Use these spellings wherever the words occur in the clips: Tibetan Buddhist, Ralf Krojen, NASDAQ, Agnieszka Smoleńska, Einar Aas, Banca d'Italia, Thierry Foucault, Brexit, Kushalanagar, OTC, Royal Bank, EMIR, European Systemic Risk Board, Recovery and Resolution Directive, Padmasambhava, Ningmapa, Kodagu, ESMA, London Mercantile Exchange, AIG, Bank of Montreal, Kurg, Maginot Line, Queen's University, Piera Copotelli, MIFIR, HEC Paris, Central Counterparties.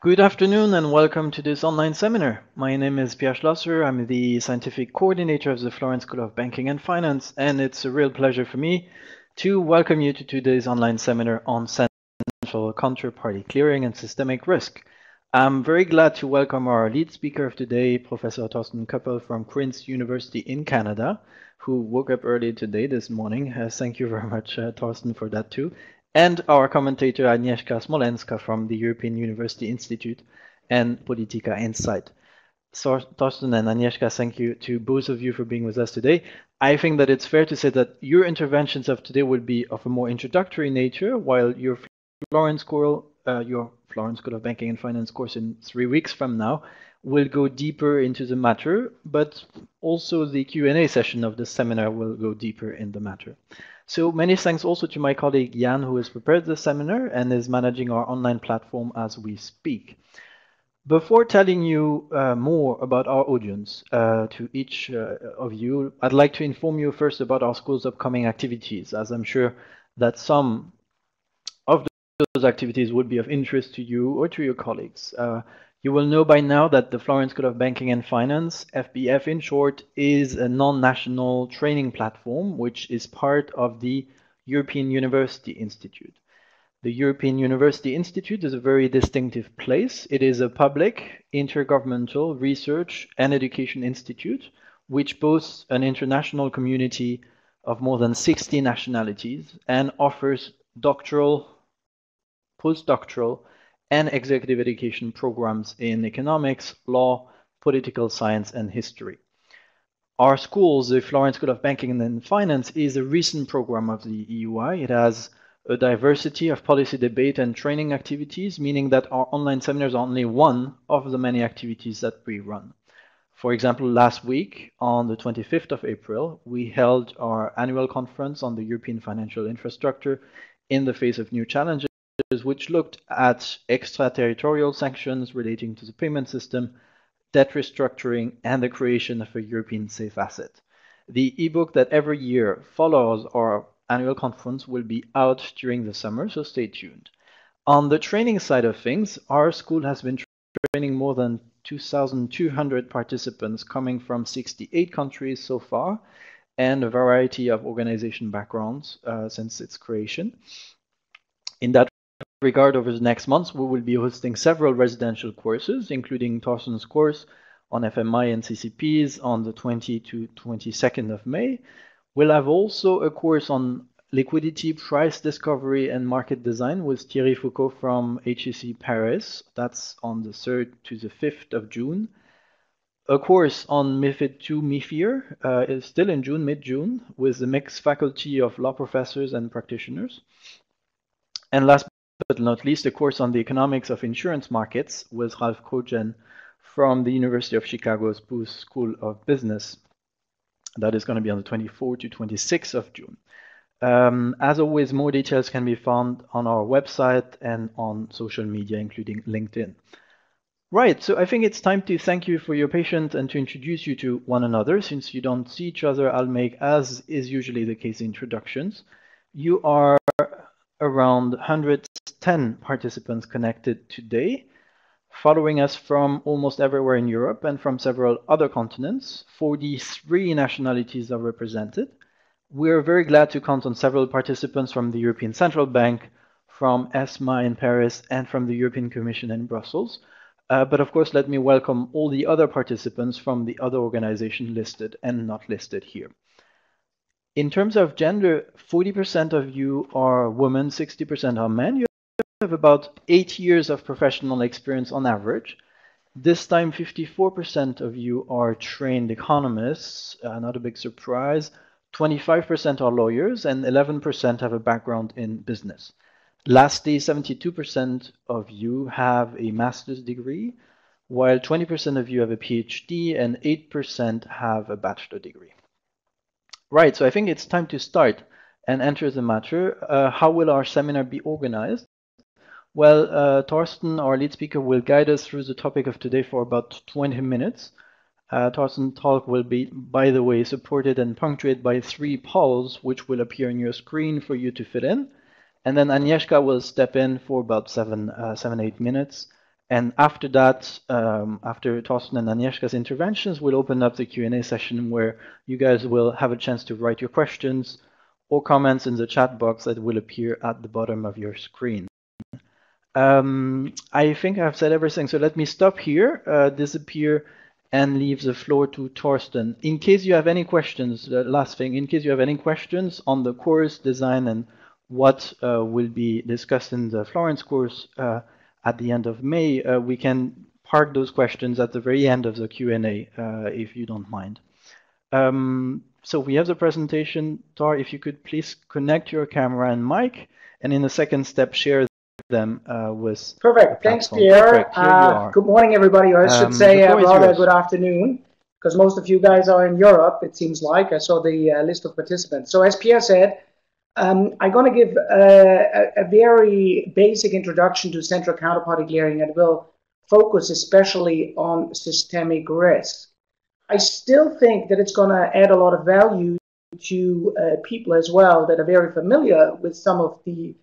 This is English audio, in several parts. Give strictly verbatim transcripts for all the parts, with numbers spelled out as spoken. Good afternoon and welcome to this online seminar. My name is Pierre Schlosser. I'm the scientific coordinator of the Florence School of Banking and Finance, and it's a real pleasure for me to welcome you to today's online seminar on central counterparty clearing and systemic risk. I'm very glad to welcome our lead speaker of today, Professor Thorsten Koeppl from Queen's University in Canada, who woke up early today this morning. Uh, thank you very much, uh, Thorsten, for that too. And our commentator Agnieszka Smolenska from the European University Institute and Polityka Insight. So, Thorsten and Agnieszka, thank you to both of you for being with us today. I think that it's fair to say that your interventions of today will be of a more introductory nature, while your Florence School, uh, your Florence School of Banking and Finance course in three weeks from now will go deeper into the matter, but also the Q and A session of this seminar will go deeper in the matter. So many thanks also to my colleague Jan, who has prepared the seminar and is managing our online platform as we speak. Before telling you uh, more about our audience, uh, to each uh, of you, I'd like to inform you first about our school's upcoming activities, as I'm sure that some of those activities would be of interest to you or to your colleagues. Uh, You will know by now that the Florence School of Banking and Finance, F B F in short, is a non-national training platform which is part of the European University Institute. The European University Institute is a very distinctive place. It is a public, intergovernmental research and education institute which boasts an international community of more than sixty nationalities and offers doctoral, postdoctoral, and executive education programs in economics, law, political science, and history. Our school, the Florence School of Banking and Finance, is a recent program of the E U I. It has a diversity of policy debate and training activities, meaning that our online seminars are only one of the many activities that we run. For example, last week, on the twenty-fifth of April, we held our annual conference on the European financial infrastructure in the face of new challenges, which looked at extraterritorial sanctions relating to the payment system, debt restructuring, and the creation of a European safe asset. The ebook that every year follows our annual conference will be out during the summer, so stay tuned. On the training side of things, our school has been training more than two thousand two hundred participants coming from sixty-eight countries so far and a variety of organization backgrounds uh, since its creation. In that regard, over the next months, we will be hosting several residential courses, including Thorsten's course on F M I and C C Ps on the twentieth to twenty-second of May. We'll have also a course on liquidity, price discovery, and market design with Thierry Foucault from H E C Paris. That's on the third to the fifth of June. A course on MIFID two MIFIR uh, is still in June, mid-June, with a mixed faculty of law professors and practitioners. And last but not least, a course on the economics of insurance markets with Ralf Krojen from the University of Chicago's Booth School of Business. That is going to be on the twenty-fourth to twenty-sixth of June. Um, as always, more details can be found on our website and on social media, including LinkedIn. Right, so I think it's time to thank you for your patience and to introduce you to one another. Since you don't see each other, I'll make, as is usually the case, introductions. You are around one hundred ten participants connected today, following us from almost everywhere in Europe and from several other continents. forty-three nationalities are represented. We are very glad to count on several participants from the European Central Bank, from ESMA in Paris, and from the European Commission in Brussels. Uh, but of course, let me welcome all the other participants from the other organizations listed and not listed here. In terms of gender, forty percent of you are women, sixty percent are men. You have about eight years of professional experience on average. This time, fifty-four percent of you are trained economists, uh, not a big surprise. twenty-five percent are lawyers, and eleven percent have a background in business. Lastly, seventy-two percent of you have a master's degree, while twenty percent of you have a PhD, and eight percent have a bachelor degree. Right, so I think it's time to start and enter the matter. Uh, how will our seminar be organized? Well, uh, Thorsten, our lead speaker, will guide us through the topic of today for about twenty minutes. Uh, Thorsten's talk will be, by the way, supported and punctuated by three polls, which will appear on your screen for you to fill in. And then Agnieszka will step in for about seven, uh, seven, eight minutes And after that, um, after Thorsten and Agnieszka's interventions, we'll open up the Q and A session where you guys will have a chance to write your questions or comments in the chat box that will appear at the bottom of your screen. Um, I think I've said everything, so let me stop here, uh, disappear, and leave the floor to Thorsten. In case you have any questions, the last thing, in case you have any questions on the course design and what uh, will be discussed in the Florence course, uh, at the end of May, uh, we can park those questions at the very end of the Q and A, uh, if you don't mind. Um, so we have the presentation. Thor, if you could please connect your camera and mic, and in the second step, share them uh, with... Perfect. Thanks, Pierre. Perfect. Uh, good morning, everybody. Or I should um, say uh, rather good afternoon, because most of you guys are in Europe, it seems like. I saw the uh, list of participants. So as Pierre said, Um, I'm going to give uh, a, a very basic introduction to central counterparty clearing, and will focus especially on systemic risk. I still think that it's going to add a lot of value to uh, people as well that are very familiar with some of the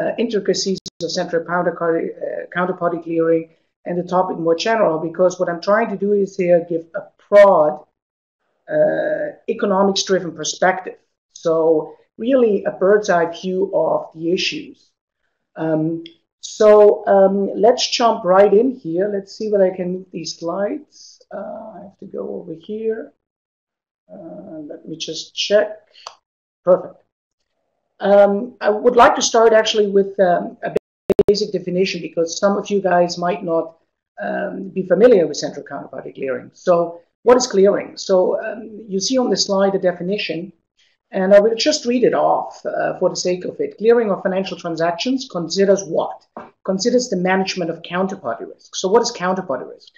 uh, intricacies of central counterparty, uh, counterparty clearing and the topic more general, because what I'm trying to do is here give a broad uh, economics-driven perspective. So really a bird's eye view of the issues. Um, so um, let's jump right in here. Let's see whether I can move these slides. Uh, I have to go over here. Uh, let me just check. Perfect. Um, I would like to start actually with um, a basic definition, because some of you guys might not um, be familiar with central counterparty clearing. So what is clearing? So um, you see on the slide a definition, and I will just read it off uh, for the sake of it. Clearing of financial transactions considers what? Considers the management of counterparty risk. So what is counterparty risk?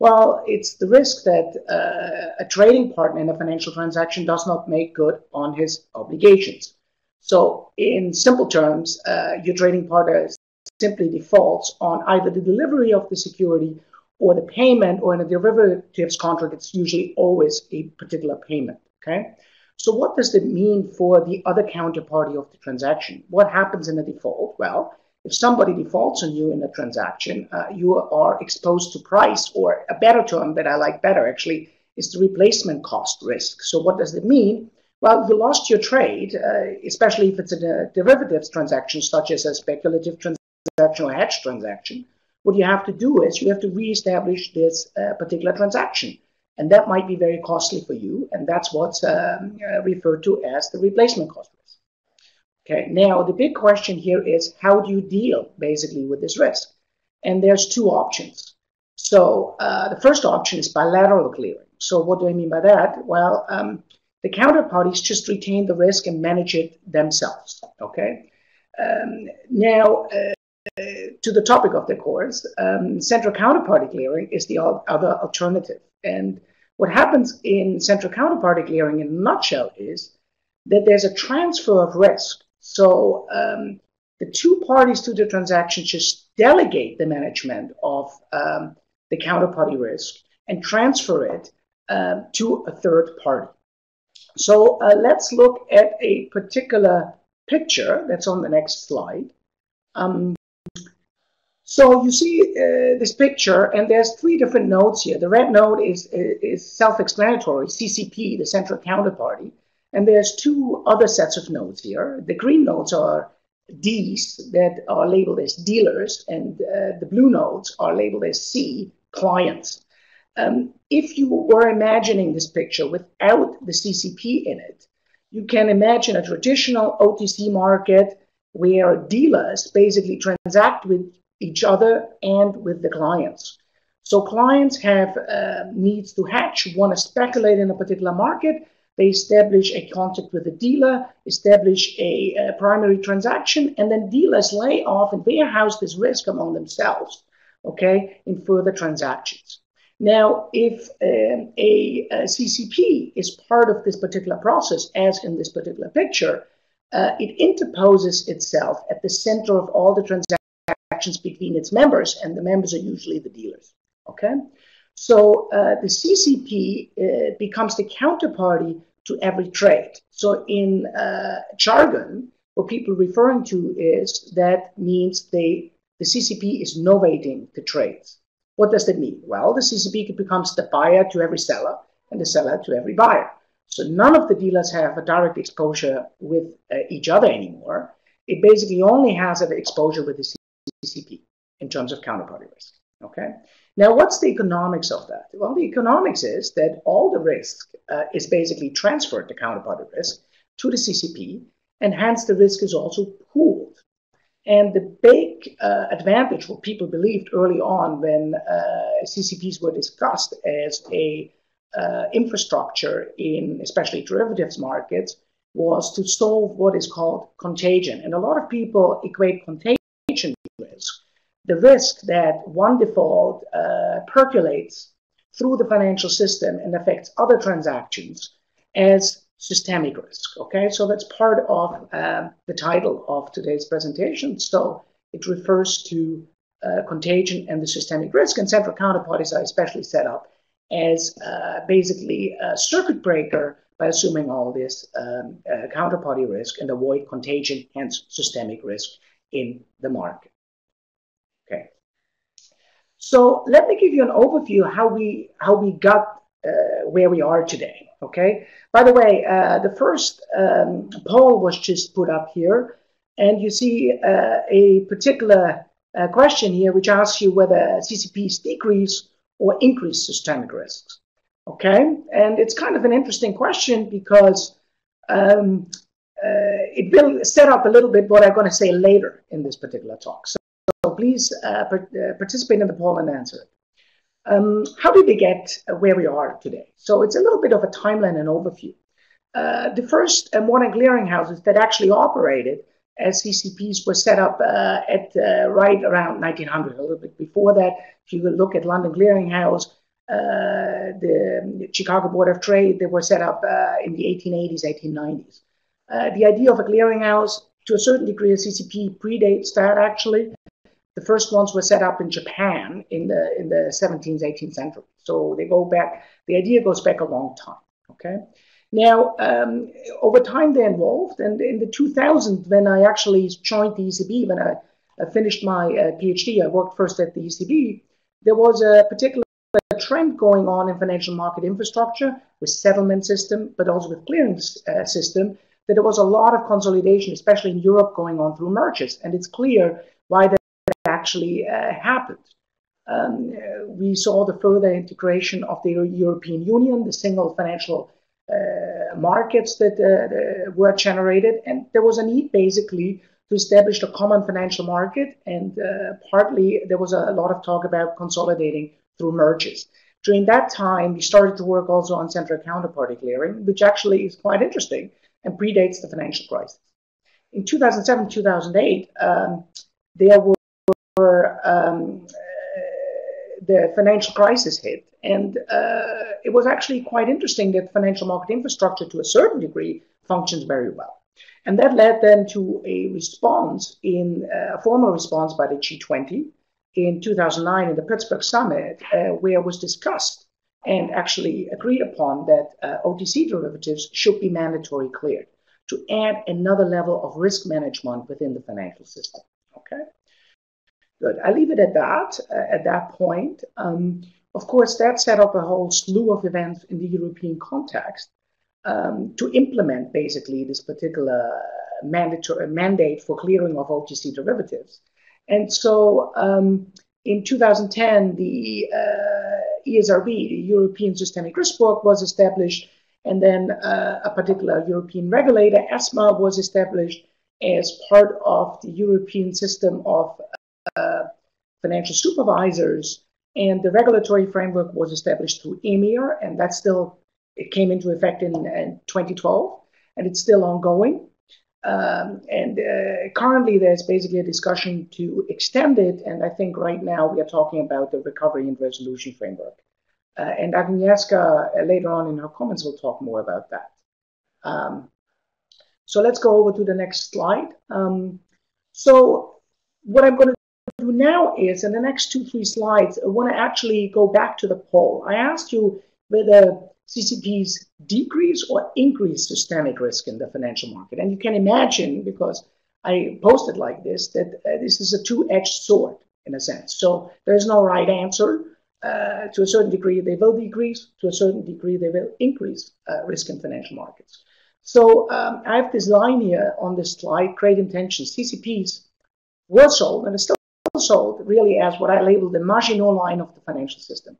Well, it's the risk that uh, a trading partner in a financial transaction does not make good on his obligations. So in simple terms, uh, your trading partner simply defaults on either the delivery of the security or the payment, or in a derivatives contract, it's usually always a particular payment, okay? So what does that mean for the other counterparty of the transaction? What happens in a default? Well, if somebody defaults on you in a transaction, uh, you are exposed to price, or a better term that I like better actually is the replacement cost risk. So what does that mean? Well, you lost your trade, uh, especially if it's a derivatives transaction, such as a speculative transaction or a hedge transaction. What you have to do is you have to reestablish this uh, particular transaction. And that might be very costly for you, and that's what's um, uh, referred to as the replacement cost risk. Okay, now the big question here is, how do you deal basically with this risk? And there's two options. So uh, the first option is bilateral clearing. So what do I mean by that? Well, um, the counterparties just retain the risk and manage it themselves, okay? Um, now, uh, to the topic of the course, um, central counterparty clearing is the al other alternative. And what happens in central counterparty clearing in a nutshell is that there's a transfer of risk. So um, the two parties to the transaction just delegate the management of um, the counterparty risk and transfer it uh, to a third party. So uh, let's look at a particular picture that's on the next slide. Um, So you see uh, this picture, and there's three different nodes here. The red node is, is self-explanatory, C C P, the central counterparty. And there's two other sets of nodes here. The green nodes are Ds that are labeled as dealers, and uh, the blue nodes are labeled as C, clients. Um, if you were imagining this picture without the C C P in it, you can imagine a traditional O T C market where dealers basically transact with each other and with the clients. So clients have uh, needs to hedge, want to speculate in a particular market. They establish a contact with a dealer, establish a, a primary transaction, and then dealers lay off and warehouse this risk among themselves, okay, in further transactions. Now, if um, a, a C C P is part of this particular process, as in this particular picture, uh, it interposes itself at the center of all the transactions between its members, and the members are usually the dealers, okay? So uh, the C C P uh, becomes the counterparty to every trade. So in uh, jargon, what people are referring to is that means they the C C P is novating the trade. What does that mean? Well, the C C P becomes the buyer to every seller and the seller to every buyer. So none of the dealers have a direct exposure with uh, each other anymore. It basically only has an exposure with the C C P in terms of counterparty risk. Okay. Now, what's the economics of that? Well, the economics is that all the risk uh, is basically transferred, the counterparty risk, to the C C P, and hence the risk is also pooled. And the big uh, advantage, what people believed early on when uh, C C Ps were discussed as a uh, infrastructure in especially derivatives markets, was to solve what is called contagion. And a lot of people equate contagion risk, the risk that one default uh, percolates through the financial system and affects other transactions, as systemic risk. Okay, so that's part of uh, the title of today's presentation. So it refers to uh, contagion and the systemic risk, and central counterparties are especially set up as uh, basically a circuit breaker by assuming all this um, uh, counterparty risk and avoid contagion, hence systemic risk in the market. Okay. So let me give you an overview how we how we got uh, where we are today. Okay. By the way, uh, the first um, poll was just put up here, and you see uh, a particular uh, question here, which asks you whether C C Ps decrease or increase systemic risks. Okay, and it's kind of an interesting question because um, uh, it will set up a little bit what I'm going to say later in this particular talk. So, so please uh, per, uh, participate in the poll and answer it. Um, how did we get where we are today? So it's a little bit of a timeline and overview. Uh, the first uh, modern clearinghouses that actually operated as C C Ps were set up uh, at uh, right around nineteen hundred, a little bit before that. If you look at London Clearinghouse, uh, the Chicago Board of Trade, they were set up uh, in the eighteen eighties, eighteen nineties. Uh, the idea of a clearinghouse, to a certain degree, a C C P predates that actually. The first ones were set up in Japan in the in the seventeenth, eighteenth century. So they go back. The idea goes back a long time. Okay. Now, um, over time they're involved, and in the two thousands, when I actually joined the E C B, when I, I finished my uh, PhD, I worked first at the E C B. There was a particular trend going on in financial market infrastructure with settlement system, but also with clearing uh, system. That there was a lot of consolidation, especially in Europe, going on through mergers, and it's clear why that actually uh, happened. Um, uh, we saw the further integration of the European Union, the single financial uh, markets that uh, were generated, and there was a need basically to establish a common financial market, and uh, partly there was a lot of talk about consolidating through mergers. During that time, we started to work also on central counterparty clearing, which actually is quite interesting and predates the financial crisis. In two thousand seven, two thousand eight, um, there were Um, uh, the financial crisis hit, and uh, it was actually quite interesting that financial market infrastructure to a certain degree functions very well, and that led then to a response in uh, a formal response by the G twenty in two thousand nine in the Pittsburgh Summit, uh, where it was discussed and actually agreed upon that uh, O T C derivatives should be mandatory cleared to add another level of risk management within the financial system. Okay. Good. I leave it at that, uh, at that point. Um, of course, that set up a whole slew of events in the European context um, to implement, basically, this particular mandatory mandate for clearing of O T C derivatives. And so um, in two thousand ten, the uh, E S R B, the European Systemic Risk Board, was established, and then uh, a particular European regulator, ESMA, was established as part of the European system of Uh, financial supervisors, and the regulatory framework was established through E M I R, and that still, it came into effect in, in twenty twelve, and it's still ongoing. Um, and uh, currently there's basically a discussion to extend it, and I think right now we are talking about the Recovery and Resolution Framework. Uh, and Agnieszka, uh, later on in her comments, will talk more about that. Um, so let's go over to the next slide. Um, so what I'm going to do now is, in the next two, three slides, I want to actually go back to the poll. I asked you whether C C Ps decrease or increase systemic risk in the financial market. And you can imagine, because I posted like this, that uh, this is a two-edged sword in a sense. So there is no right answer. Uh, to a certain degree, they will decrease. To a certain degree, they will increase uh, risk in financial markets. So um, I have this line here on this slide, great intention. C C Ps were sold and are still sold really as what I label the Maginot Line of the financial system.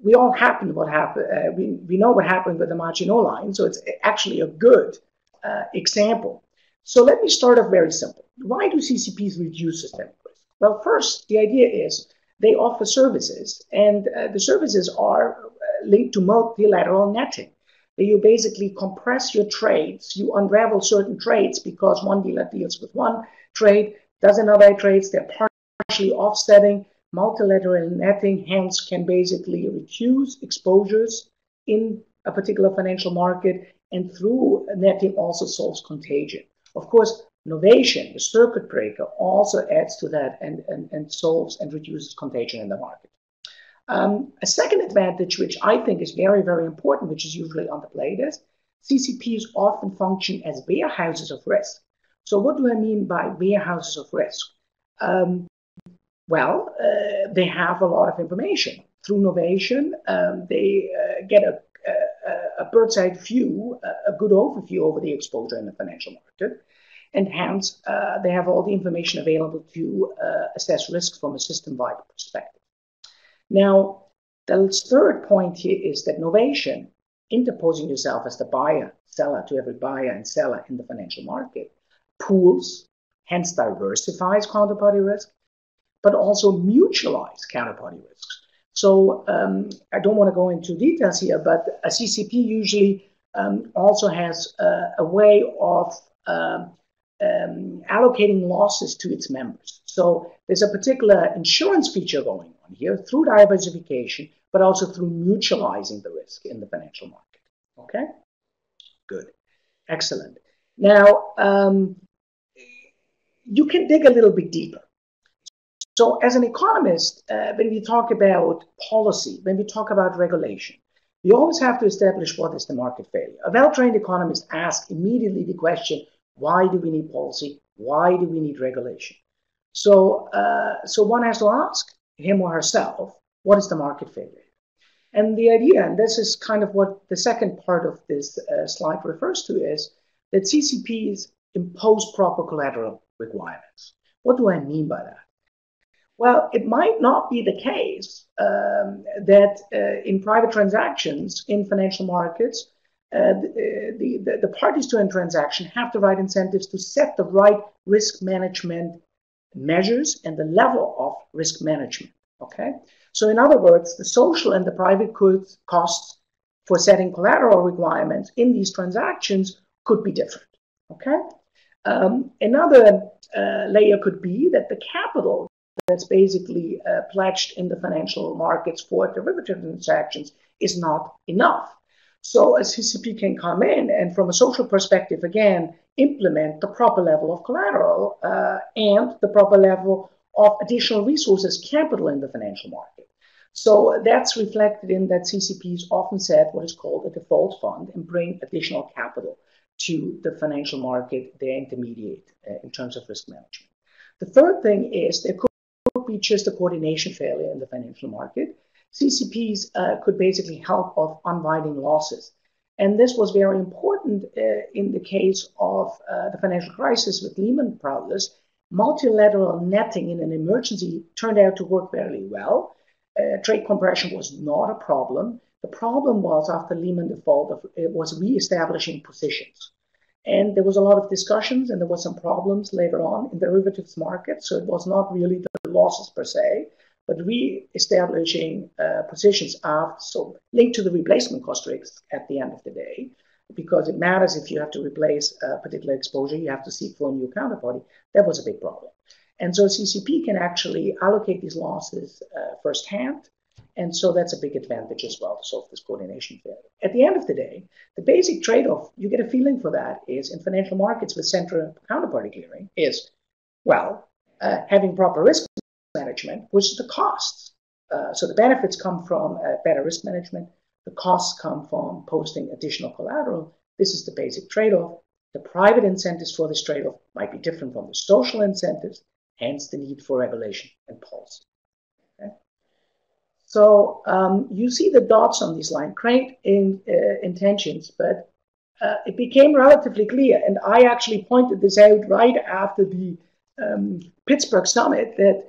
We all happened what happened. Uh, we, we know what happened with the Maginot Line, so it's actually a good uh, example. So let me start off very simple. Why do C C Ps reduce systemic risk? Well, first, the idea is they offer services, and uh, the services are uh, linked to multilateral netting. You basically compress your trades, you unravel certain trades because one dealer deals with one trade, does another trades, they're partially offsetting. Multilateral netting hence can basically reduce exposures in a particular financial market, and through netting also solves contagion. Of course, innovation, the circuit breaker, also adds to that and, and, and solves and reduces contagion in the market. Um, a second advantage, which I think is very, very important, which is usually underplayed, is C C Ps often function as warehouses of risk. So what do I mean by warehouses of risk? Um, well, uh, they have a lot of information. Through innovation, um, they uh, get a, a, a bird's eye view, a good overview over the exposure in the financial market. And hence, uh, they have all the information available to uh, assess risk from a system-wide perspective. Now, the third point here is that innovation, interposing yourself as the buyer, seller to every buyer and seller in the financial market, pools, hence diversifies counterparty risk, but also mutualize counterparty risks. So um, I don't want to go into details here, but a C C P usually um, also has uh, a way of um, um, allocating losses to its members. So there's a particular insurance feature going on here through diversification, but also through mutualizing the risk in the financial market. Okay? Good. Excellent. Now, um, you can dig a little bit deeper. So as an economist, uh, when we talk about policy, when we talk about regulation, we always have to establish what is the market failure. A well-trained economist asks immediately the question, why do we need policy? Why do we need regulation? So, uh, so one has to ask him or herself, what is the market failure? And the idea, and this is kind of what the second part of this uh, slide refers to, is that C C Ps impose proper collateral requirements. What do I mean by that? Well, it might not be the case um, that uh, in private transactions in financial markets, Uh, the, the, the parties to a transaction have the right incentives to set the right risk management measures and the level of risk management, okay? So in other words, the social and the private costs for setting collateral requirements in these transactions could be different, okay? Um, another uh, layer could be that the capital that's basically uh, pledged in the financial markets for derivative transactions is not enough. So a C C P can come in and from a social perspective, again, implement the proper level of collateral uh, and the proper level of additional resources, capital in the financial market. So that's reflected in that C C Ps often set what is called a default fund and bring additional capital to the financial market they intermediate uh, in terms of risk management. The third thing is there could be just a coordination failure in the financial market. C C Ps uh, could basically help of unwinding losses. And this was very important uh, in the case of uh, the financial crisis with Lehman Brothers. Multilateral netting in an emergency turned out to work very well. Uh, trade compression was not a problem. The problem was after Lehman default, it was reestablishing positions. And there was a lot of discussions and there was some problems later on in the derivatives market. So it was not really the losses per se, but re-establishing uh, positions are so linked to the replacement cost risks at the end of the day, because it matters if you have to replace a particular exposure, you have to seek for a new counterparty. That was a big problem. And so C C P can actually allocate these losses uh, firsthand, and so that's a big advantage as well to solve this coordination failure. At the end of the day, the basic trade-off, you get a feeling for that, is in financial markets with central counterparty clearing is, well, uh, having proper risk management, which is the costs. Uh, so the benefits come from uh, better risk management. The costs come from posting additional collateral. This is the basic trade-off. The private incentives for this trade-off might be different from the social incentives, hence the need for regulation and policy. Okay? So um, you see the dots on this line, great in, uh, intentions, but uh, it became relatively clear, and I actually pointed this out right after the um, Pittsburgh Summit, that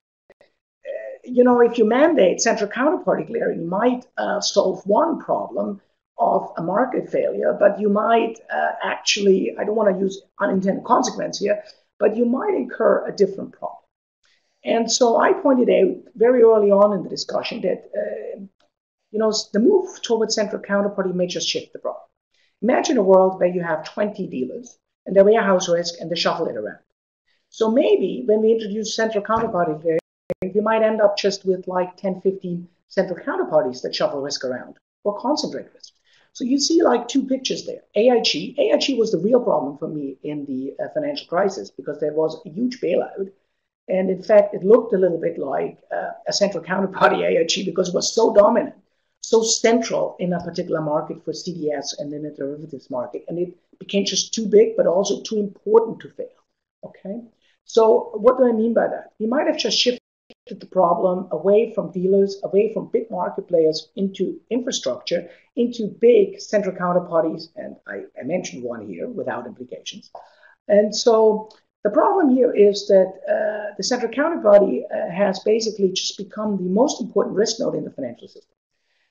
you know, if you mandate central counterparty clearing, you might uh, solve one problem of a market failure, but you might uh, actually, I don't want to use unintended consequence here, but you might incur a different problem. And so I pointed out very early on in the discussion that, uh, you know, the move towards central counterparty may just shift the problem. Imagine a world where you have twenty dealers and they warehouse risk and they shuffle it around. So maybe when we introduce central counterparty clearing, we might end up just with like ten, fifteen central counterparties that shuffle risk around or concentrate risk. So you see like two pictures there. A I G. A I G was the real problem for me in the uh, financial crisis because there was a huge bailout. And in fact, it looked a little bit like uh, a central counterparty A I G because it was so dominant, so central in a particular market for C D S and in the derivatives market. And it became just too big, but also too important to fail. Okay. So what do I mean by that? We might have just shifted the problem away from dealers, away from big market players into infrastructure, into big central counterparties, and I, I mentioned one here without implications. And so the problem here is that uh, the central counterparty uh, has basically just become the most important risk node in the financial system.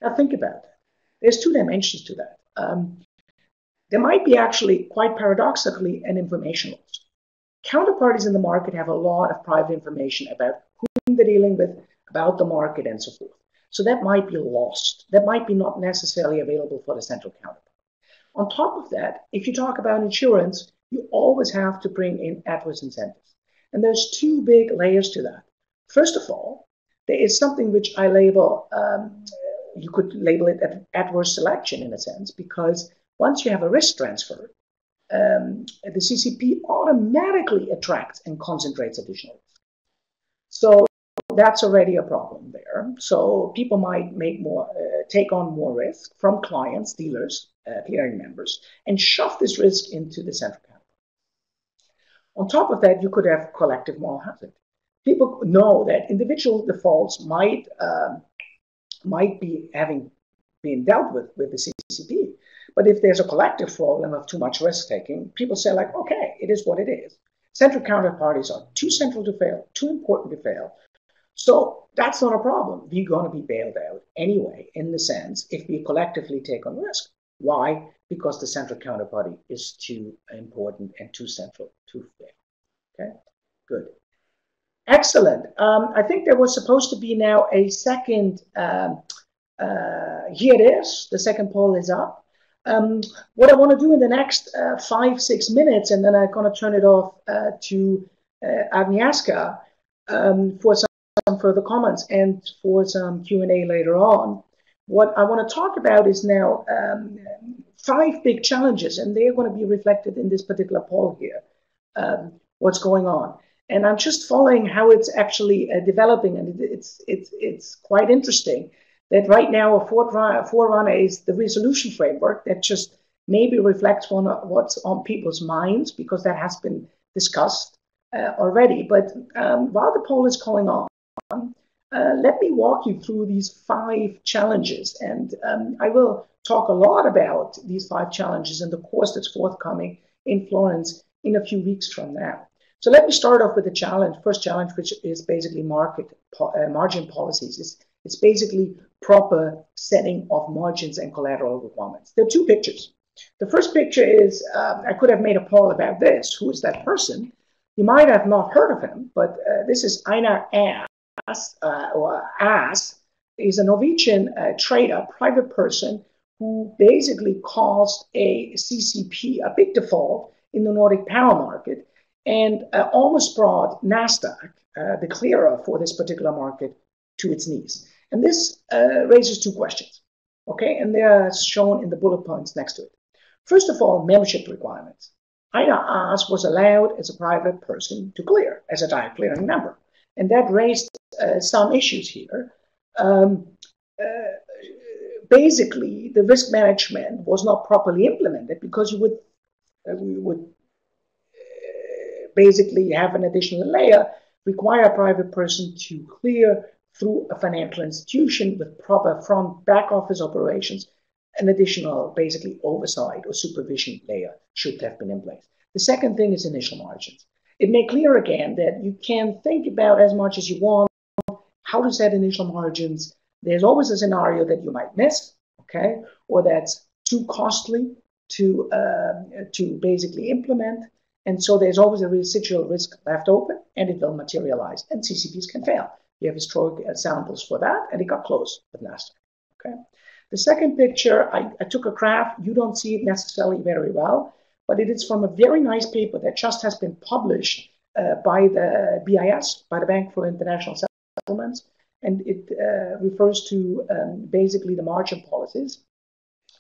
Now think about that. There's two dimensions to that. Um, there might be actually quite paradoxically an information loss. Counterparties in the market have a lot of private information about who they're dealing with, about the market and so forth. So that might be lost. That might be not necessarily available for the central counterpart. On top of that, if you talk about insurance, you always have to bring in adverse incentives. And there's two big layers to that. First of all, there is something which I label, um, you could label it adverse selection in a sense, because once you have a risk transfer, um, the C C P automatically attracts and concentrates additional risk. So that's already a problem there. So people might make more, uh, take on more risk from clients, dealers, uh, clearing members, and shove this risk into the central counterparty. On top of that, you could have collective moral hazard. People know that individual defaults might uh, might be having been dealt with with the C C P, but if there's a collective problem of too much risk taking, people say like, okay, it is what it is. Central counterparties are too central to fail, too important to fail. So that's not a problem. We're going to be bailed out anyway, in the sense, if we collectively take on risk. Why? Because the central counterparty is too important and too central to fail. Okay, good. Excellent. Um, I think there was supposed to be now a second, um, uh, here it is, the second poll is up. Um, what I want to do in the next uh, five, six minutes, and then I'm going to turn it off uh, to uh, Agnieszka um, for some Some further comments and for some Q and A later on. What I want to talk about is now um, five big challenges, and they're going to be reflected in this particular poll here, um, what's going on. And I'm just following how it's actually uh, developing, and it's, it's, it's quite interesting that right now a forerunner is the resolution framework that just maybe reflects on what's on people's minds, because that has been discussed uh, already. But um, while the poll is going on, Uh, let me walk you through these five challenges, and um, I will talk a lot about these five challenges in the course that's forthcoming in Florence in a few weeks from now. So let me start off with the challenge, first challenge, which is basically market po uh, margin policies. It's, it's basically proper setting of margins and collateral requirements. There are two pictures. The first picture is, uh, I could have made a poll about this, who is that person? You might have not heard of him, but uh, this is Einar Aas. Uh, or Aas is a Norwegian uh, trader, private person, who basically caused a C C P, a big default in the Nordic power market, and uh, almost brought NASDAQ, uh, the clearer for this particular market, to its knees. And this uh, raises two questions, okay? And they are shown in the bullet points next to it. First of all, membership requirements. Einar Aas was allowed as a private person to clear, as a direct clearing member, and that raised Uh, some issues here. Um, uh, basically, the risk management was not properly implemented, because you would, uh, we would basically have an additional layer, require a private person to clear through a financial institution with proper front back office operations, an additional basically oversight or supervision layer should have been in place. The second thing is initial margins. It made clear again that you can think about as much as you want how to set initial margins. There's always a scenario that you might miss, okay, or that's too costly to uh, to basically implement. And so there's always a residual risk left open, and it will materialize. And C C Ps can fail. You have historic examples for that, and it got close with NASDAQ. Okay. The second picture, I, I took a graph. You don't see it necessarily very well, but it is from a very nice paper that just has been published uh, by the B I S, by the Bank for International Settlements, and it uh, refers to um, basically the margin policies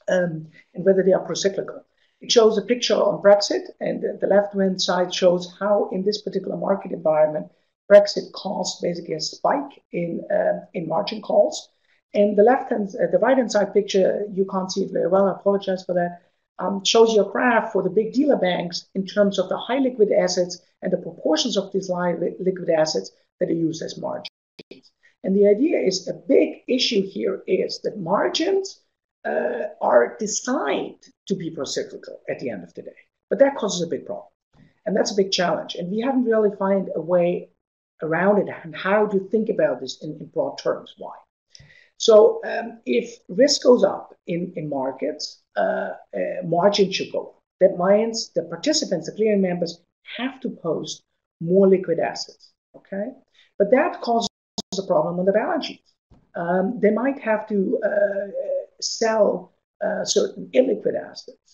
um, and whether they are procyclical. It shows a picture on Brexit, and the left-hand side shows how, in this particular market environment, Brexit caused basically a spike in uh, in margin calls. And the left-hand, uh, the right-hand side picture, you can't see it very well. I apologize for that. Um, shows you a graph for the big dealer banks in terms of the high liquid assets and the proportions of these high li liquid assets that are used as margins. And the idea is a big issue here is that margins uh, are designed to be procyclical at the end of the day, but that causes a big problem, and that's a big challenge. And we haven't really found a way around it and how to think about this in, in broad terms. Why? So um, if risk goes up in, in markets, uh, uh, margin should go up. That means the participants, the clearing members, have to post more liquid assets, okay? But that causes a problem on the balance sheet. Um, they might have to uh, sell uh, certain illiquid assets,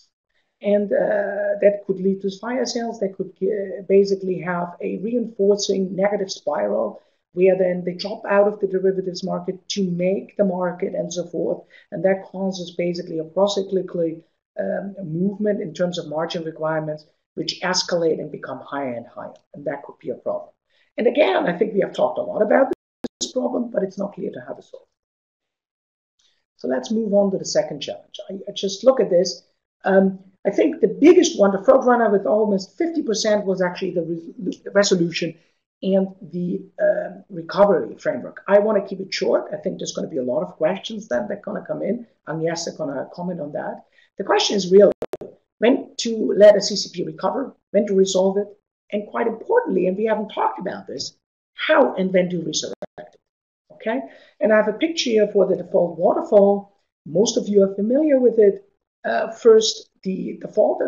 and uh, that could lead to fire sales. They could uh, basically have a reinforcing negative spiral, where then they drop out of the derivatives market to make the market and so forth. And that causes basically a procyclical um, movement in terms of margin requirements, which escalate and become higher and higher. And that could be a problem. And again, I think we have talked a lot about this problem, but it's not clear to how to solve it. So let's move on to the second challenge. I, I just look at this. Um, I think the biggest one, the front runner with almost fifty percent, was actually the re resolution and the uh, recovery framework. I want to keep it short. I think there's going to be a lot of questions then that are going to come in, and yes, they're going to comment on that. The question is really when to let a C C P recover, when to resolve it, and quite importantly, and we haven't talked about this, how and when to resurrect it. Okay? And I have a picture here for the default waterfall. Most of you are familiar with it. Uh, first, the default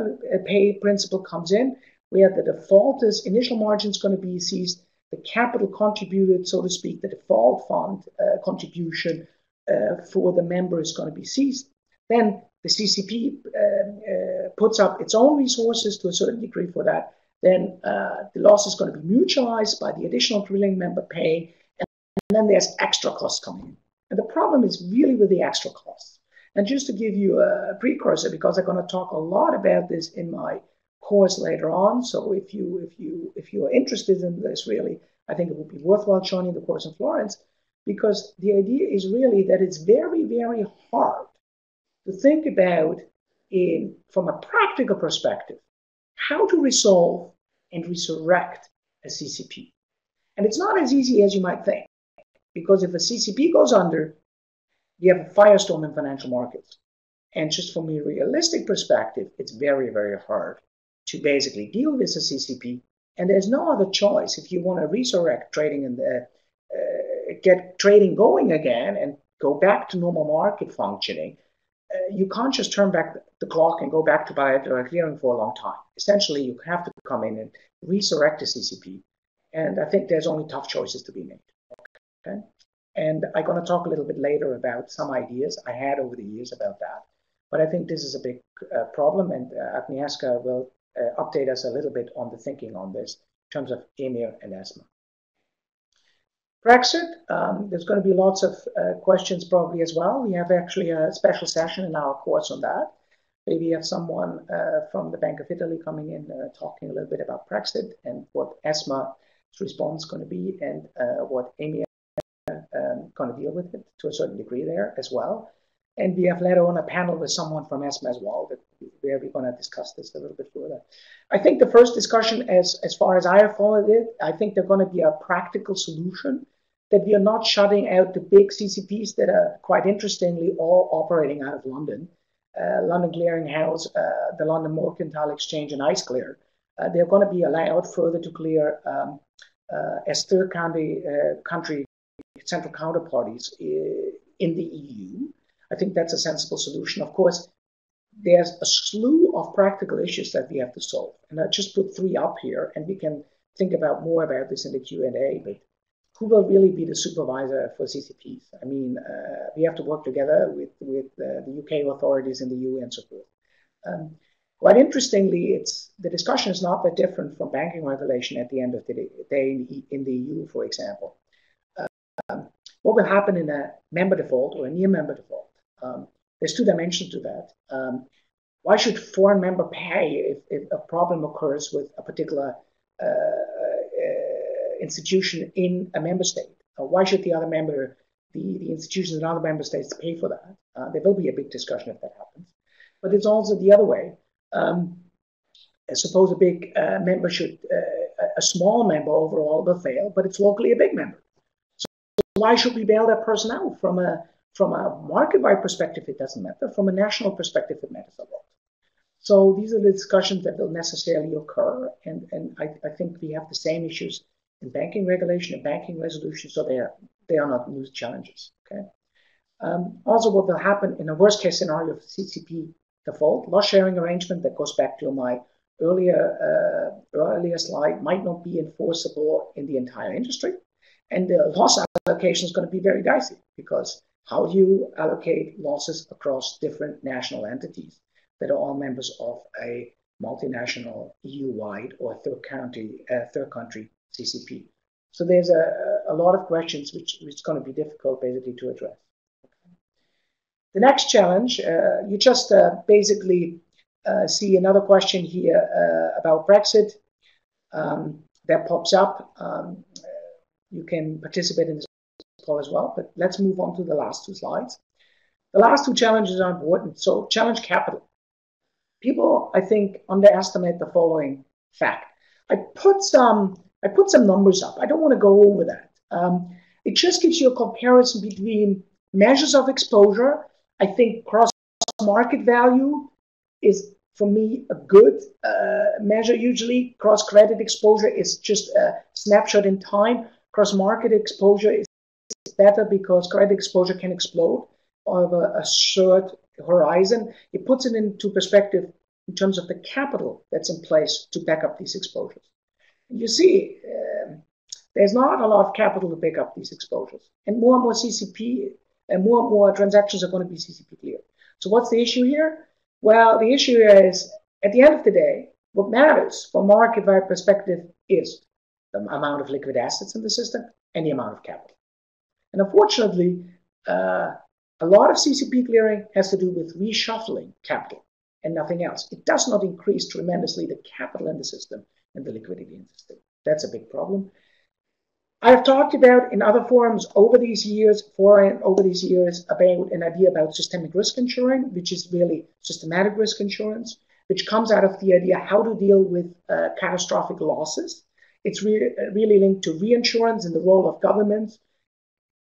pay principle comes in, where the default is initial margin is going to be seized, the capital contributed, so to speak, the default fund uh, contribution uh, for the member is going to be seized. Then the C C P uh, uh, puts up its own resources to a certain degree for that. Then uh, the loss is going to be mutualized by the additional drilling member paying, and then there's extra costs coming in. And the problem is really with the extra costs. And just to give you a precursor, because I'm going to talk a lot about this in my course later on, so if you if you if you are interested in this, really, I think it would be worthwhile joining the course in Florence, because the idea is really that it's very very hard to think about in from a practical perspective how to resolve and resurrect a C C P, and it's not as easy as you might think, because if a C C P goes under, you have a firestorm in financial markets, and just from a realistic perspective, it's very very hard to basically deal with a C C P, and there's no other choice if you want to resurrect trading and uh, get trading going again and go back to normal market functioning. Uh, you can't just turn back the clock and go back to bilateral clearing for a long time. Essentially, you have to come in and resurrect the C C P, and I think there's only tough choices to be made. Okay, and I'm going to talk a little bit later about some ideas I had over the years about that, but I think this is a big uh, problem, and uh, Agnieszka will Uh, update us a little bit on the thinking on this in terms of E M I R and ESMA. Brexit, um, there's going to be lots of uh, questions probably as well. We have actually a special session in our course on that. Maybe you have someone uh, from the Bank of Italy coming in uh, talking a little bit about Brexit and what ESMA's response is going to be, and uh, what E M I R is uh, um, going to deal with it to a certain degree there as well. And we have later on a panel with someone from ESMA as well, that, where we're going to discuss this a little bit further. I think the first discussion, as, as far as I have followed it, I think they're going to be a practical solution, that we are not shutting out the big C C Ps that are, quite interestingly, all operating out of London. Uh, London Clearinghouse, uh, the London Mercantile Exchange, and ICE Clear. Uh, they're going to be allowed further to clear um, uh, as third country, uh, country central counterparties in the E U. I think that's a sensible solution. Of course, there's a slew of practical issues that we have to solve. And I just put three up here, and we can think about more about this in the Q and A. But who will really be the supervisor for C C Ps? I mean, uh, we have to work together with, with uh, the U K authorities in the E U and so forth. Um, quite interestingly, it's, the discussion is not that different from banking regulation at the end of the day, day in, in the E U, for example. Um, what will happen in a member default or a near member default? Um, there's two dimensions to that. Um, why should foreign member pay if, if a problem occurs with a particular uh, uh, institution in a member state? Uh, why should the other member, the, the institutions in other member states pay for that? Uh, there will be a big discussion if that happens. But it's also the other way. Um, suppose a big uh, member should, uh, a small member overall will fail, but it's locally a big member. So why should we bail that person out? From a From a market-wide perspective, it doesn't matter. From a national perspective, it matters a lot. So these are the discussions that will necessarily occur. And, and I, I think we have the same issues in banking regulation and banking resolution. So they are, they are not new challenges. Okay. Um, also, what will happen in a worst-case scenario of C C P default, loss-sharing arrangement that goes back to my earlier, uh, earlier slide, might not be enforceable in the entire industry. And the loss allocation is going to be very dicey, because how do you allocate losses across different national entities that are all members of a multinational E U-wide or third country, uh, third country C C P? So there's a, a lot of questions which it's going to be difficult basically to address. Okay. The next challenge, uh, you just uh, basically uh, see another question here uh, about Brexit um, that pops up. Um, you can participate in this as well, but let's move on to the last two slides. The last two challenges are important. So, challenge capital. People, I think, underestimate the following fact. I put some, I put some numbers up. I don't want to go over that. Um, it just gives you a comparison between measures of exposure. I think cross-market value is, for me, a good uh, measure. Usually, cross-credit exposure is just a snapshot in time. Cross-market exposure is better because credit exposure can explode over a short horizon. It puts it into perspective in terms of the capital that's in place to back up these exposures. You see, um, there's not a lot of capital to back up these exposures, and more and more C C P and more and more transactions are going to be C C P cleared. So what's the issue here? Well, the issue is, at the end of the day, what matters from market-wide perspective is the amount of liquid assets in the system and the amount of capital. And unfortunately, uh, a lot of C C P clearing has to do with reshuffling capital and nothing else. It does not increase tremendously the capital in the system and the liquidity in the system. That's a big problem. I have talked about in other forums over these years, foreign over these years, about an idea about systemic risk insurance, which is really systematic risk insurance, which comes out of the idea how to deal with uh, catastrophic losses. It's re really linked to reinsurance and the role of governments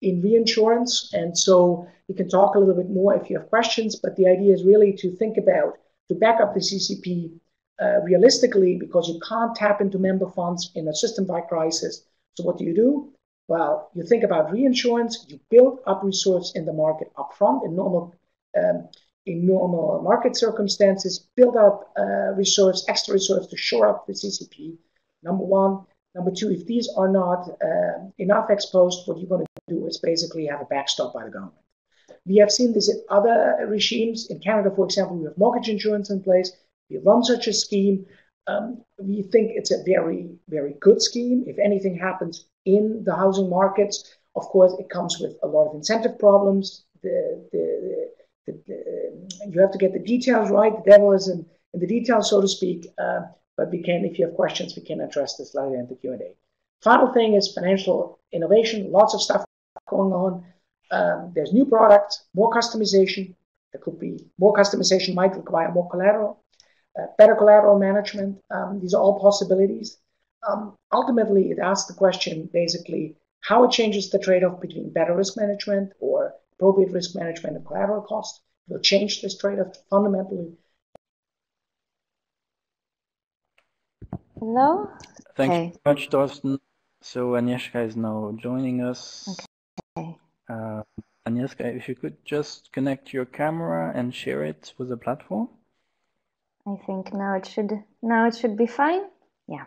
in reinsurance, and so we can talk a little bit more if you have questions, but the idea is really to think about, to back up the C C P uh, realistically, because you can't tap into member funds in a system-wide crisis. So what do you do? Well, you think about reinsurance, you build up reserves in the market upfront in normal, um, in normal market circumstances, build up uh, reserves, extra reserves to shore up the C C P, number one. Number two, if these are not uh, enough exposed, what you're going to do is basically have a backstop by the government. We have seen this in other regimes. In Canada, for example, we have mortgage insurance in place. We run such a scheme. Um, we think it's a very, very good scheme. If anything happens in the housing markets, of course, it comes with a lot of incentive problems. The, the, the, the, you have to get the details right. The devil is in, in the details, so to speak. Uh, But we can, if you have questions, we can address this later in the Q and A. Final thing is financial innovation. Lots of stuff going on. Um, there's new products, more customization, There could be more customization, might require more collateral, uh, better collateral management. Um, these are all possibilities. Um, ultimately, it asks the question, basically, how it changes the trade-off between better risk management or appropriate risk management and collateral cost. It will change this trade-off fundamentally. Hello? Thank okay. you very much, Thorsten. So Agnieszka is now joining us. Okay. Uh, Agnieszka, if you could just connect your camera and share it with the platform. I think now it should now it should be fine. Yeah.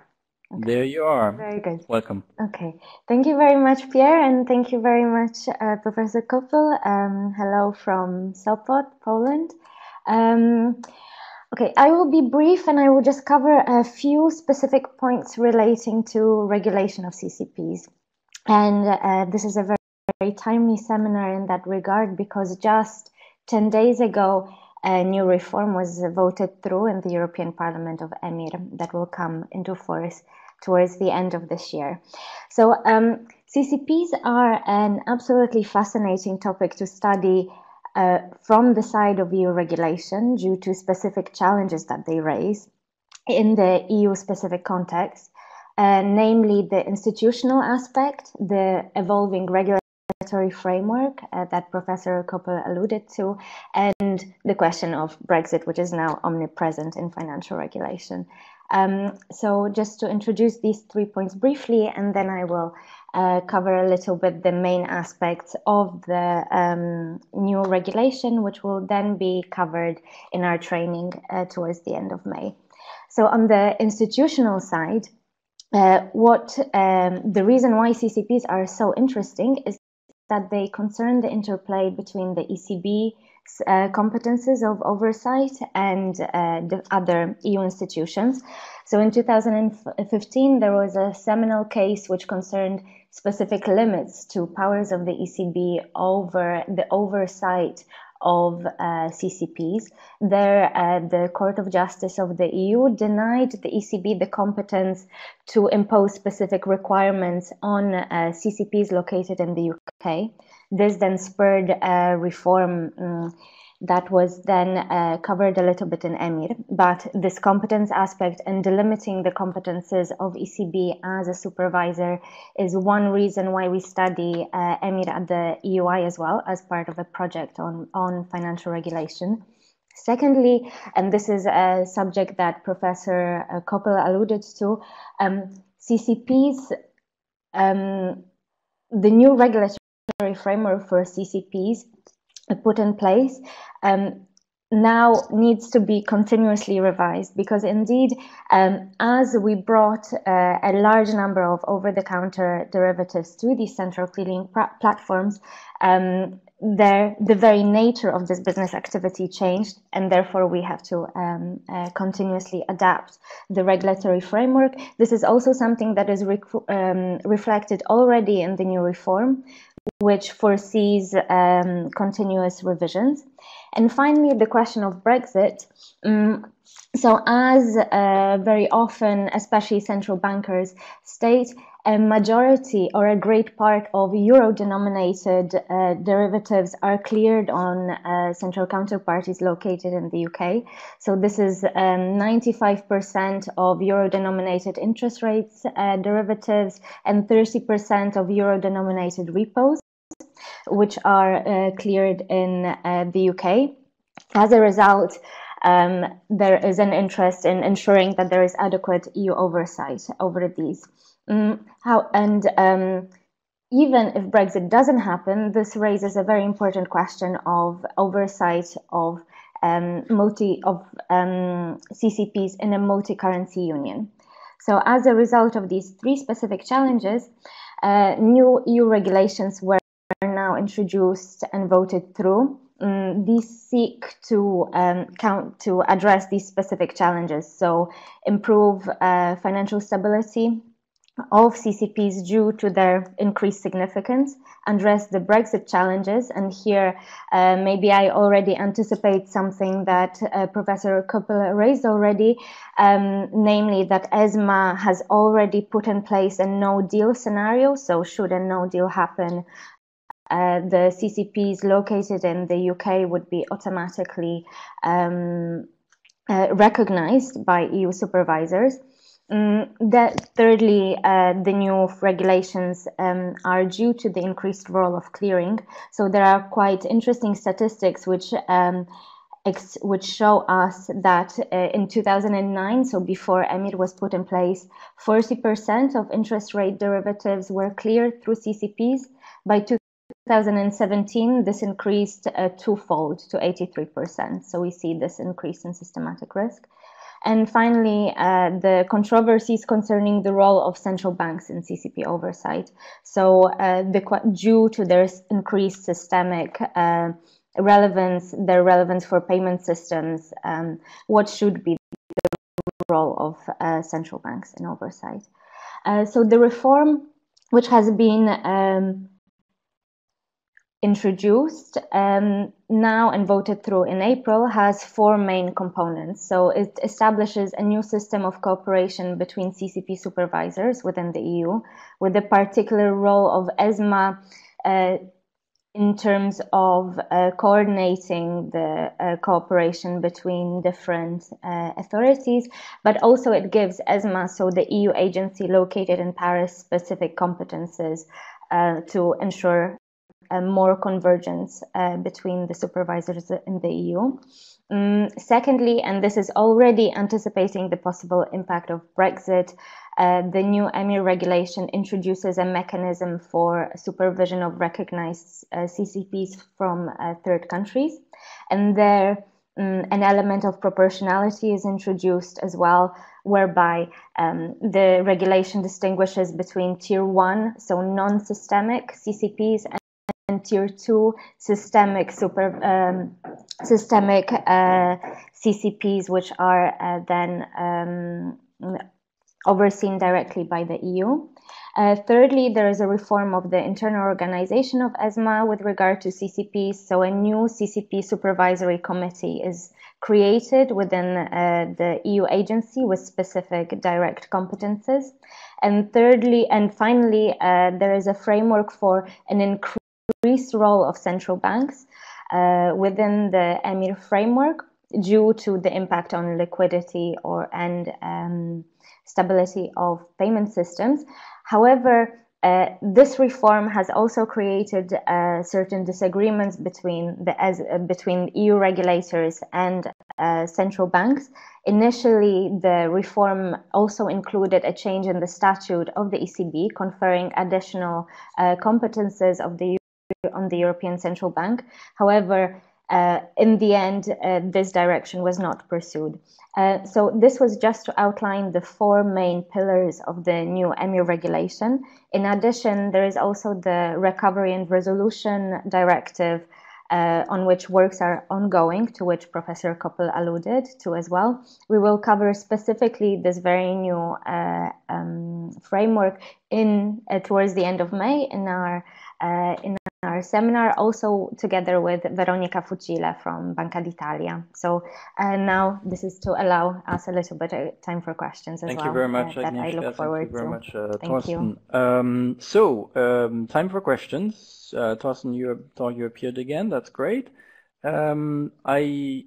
Okay. There you are. Very good. Welcome. Okay. Thank you very much, Pierre, and thank you very much, uh, Professor Koeppl. Um, hello from Sopot, Poland. Um, Okay, I will be brief and I will just cover a few specific points relating to regulation of C C Ps. And uh, this is a very, very timely seminar in that regard, because just ten days ago, a new reform was voted through in the European Parliament of E M I R that will come into force towards the end of this year. So um, C C Ps are an absolutely fascinating topic to study Uh, from the side of E U regulation, due to specific challenges that they raise in the E U-specific context, uh, namely the institutional aspect, the evolving regulatory framework uh, that Professor Koeppl alluded to, and the question of Brexit, which is now omnipresent in financial regulation. Um, so just to introduce these three points briefly, and then I will Uh, cover a little bit the main aspects of the um, new regulation, which will then be covered in our training uh, towards the end of May. So on the institutional side, uh, what um, the reason why C C Ps are so interesting is that they concern the interplay between the E C B's uh, competences of oversight and uh, the other E U institutions. So in two thousand fifteen, there was a seminal case which concerned specific limits to powers of the E C B over the oversight of uh, C C Ps. There, uh, the Court of Justice of the E U denied the E C B the competence to impose specific requirements on uh, C C Ps located in the U K. This then spurred a reform um, that was then uh, covered a little bit in E M I R, but this competence aspect and delimiting the competences of E C B as a supervisor is one reason why we study uh, E M I R at the E U I as well, as part of a project on, on financial regulation. Secondly, and this is a subject that Professor Koeppl alluded to, um, C C Ps, um, the new regulatory framework for C C Ps put in place um, now needs to be continuously revised, because indeed um, as we brought uh, a large number of over-the-counter derivatives to these central clearing platforms, um, there the very nature of this business activity changed, and therefore we have to um, uh, continuously adapt the regulatory framework. This is also something that is rec um, reflected already in the new reform, which foresees um, continuous revisions. And finally, the question of Brexit. Um, so as uh, very often, especially central bankers state, a majority or a great part of euro-denominated uh, derivatives are cleared on uh, central counterparties located in the U K. So this is ninety-five percent um, of euro-denominated interest rates uh, derivatives and thirty percent of euro-denominated repos, which are uh, cleared in uh, the U K. As a result, um, there is an interest in ensuring that there is adequate E U oversight over these. Mm, how, and um, even if Brexit doesn't happen, this raises a very important question of oversight of um, multi of um, C C Ps in a multi-currency union. So as a result of these three specific challenges, uh, new E U regulations were now introduced and voted through. Um, these seek to um, count to address these specific challenges, so improve uh, financial stability of C C Ps due to their increased significance, address the Brexit challenges, and here uh, maybe I already anticipate something that uh, Professor Koeppl raised already, um, namely that ESMA has already put in place a no-deal scenario, so should a no-deal happen, uh, the C C Ps located in the U K would be automatically um, uh, recognized by E U supervisors. Um, that, thirdly, uh, the new regulations um, are due to the increased role of clearing. So there are quite interesting statistics which um, ex which show us that uh, in two thousand nine, so before E M I R was put in place, forty percent of interest rate derivatives were cleared through C C Ps. By two thousand seventeen, this increased uh, twofold to eighty-three percent. So we see this increase in systematic risk. And finally, uh, the controversies concerning the role of central banks in C C P oversight. So uh, the, due to their increased systemic uh, relevance, their relevance for payment systems, um, what should be the role of uh, central banks in oversight? Uh, so the reform, which has been um, introduced um, now and voted through in April, has four main components. So it establishes a new system of cooperation between C C P supervisors within the E U, with a particular role of ESMA uh, in terms of uh, coordinating the uh, cooperation between different uh, authorities, but also it gives ESMA, so the E U agency located in Paris, specific competences uh, to ensure Uh, more convergence uh, between the supervisors in the E U. Um, secondly, and this is already anticipating the possible impact of Brexit, uh, the new E M I R regulation introduces a mechanism for supervision of recognized uh, C C Ps from uh, third countries. And there, um, an element of proportionality is introduced as well, whereby um, the regulation distinguishes between tier one, so non-systemic C C Ps, and and tier two systemic super um, systemic uh, C C Ps, which are uh, then um, overseen directly by the E U. Uh, thirdly, there is a reform of the internal organization of ESMA with regard to C C Ps. So a new C C P supervisory committee is created within uh, the E U agency with specific direct competences. And thirdly, and finally, uh, there is a framework for an increase increased role of central banks uh, within the E M I R framework due to the impact on liquidity or and um, stability of payment systems. However, uh, this reform has also created uh, certain disagreements between the as, uh, between E U regulators and uh, central banks. Initially, the reform also included a change in the statute of the E C B, conferring additional uh, competences of the on the European Central Bank. However, uh, in the end, uh, this direction was not pursued. Uh, so this was just to outline the four main pillars of the new E M I R regulation. In addition, there is also the Recovery and Resolution Directive uh, on which works are ongoing, to which Professor Koeppl alluded to as well. We will cover specifically this very new uh, um, framework in uh, towards the end of May in our uh, in our seminar, also together with Veronica Fucile from Banca d'Italia. So uh, now this is to allow us a little bit of time for questions as Thank well. You very much, uh, that I look forward Thank you very to. Much, uh, Thank Thorsten. You. Um, so, um, time for questions. Uh, Thorsten, you, you appeared again. That's great. Um, I,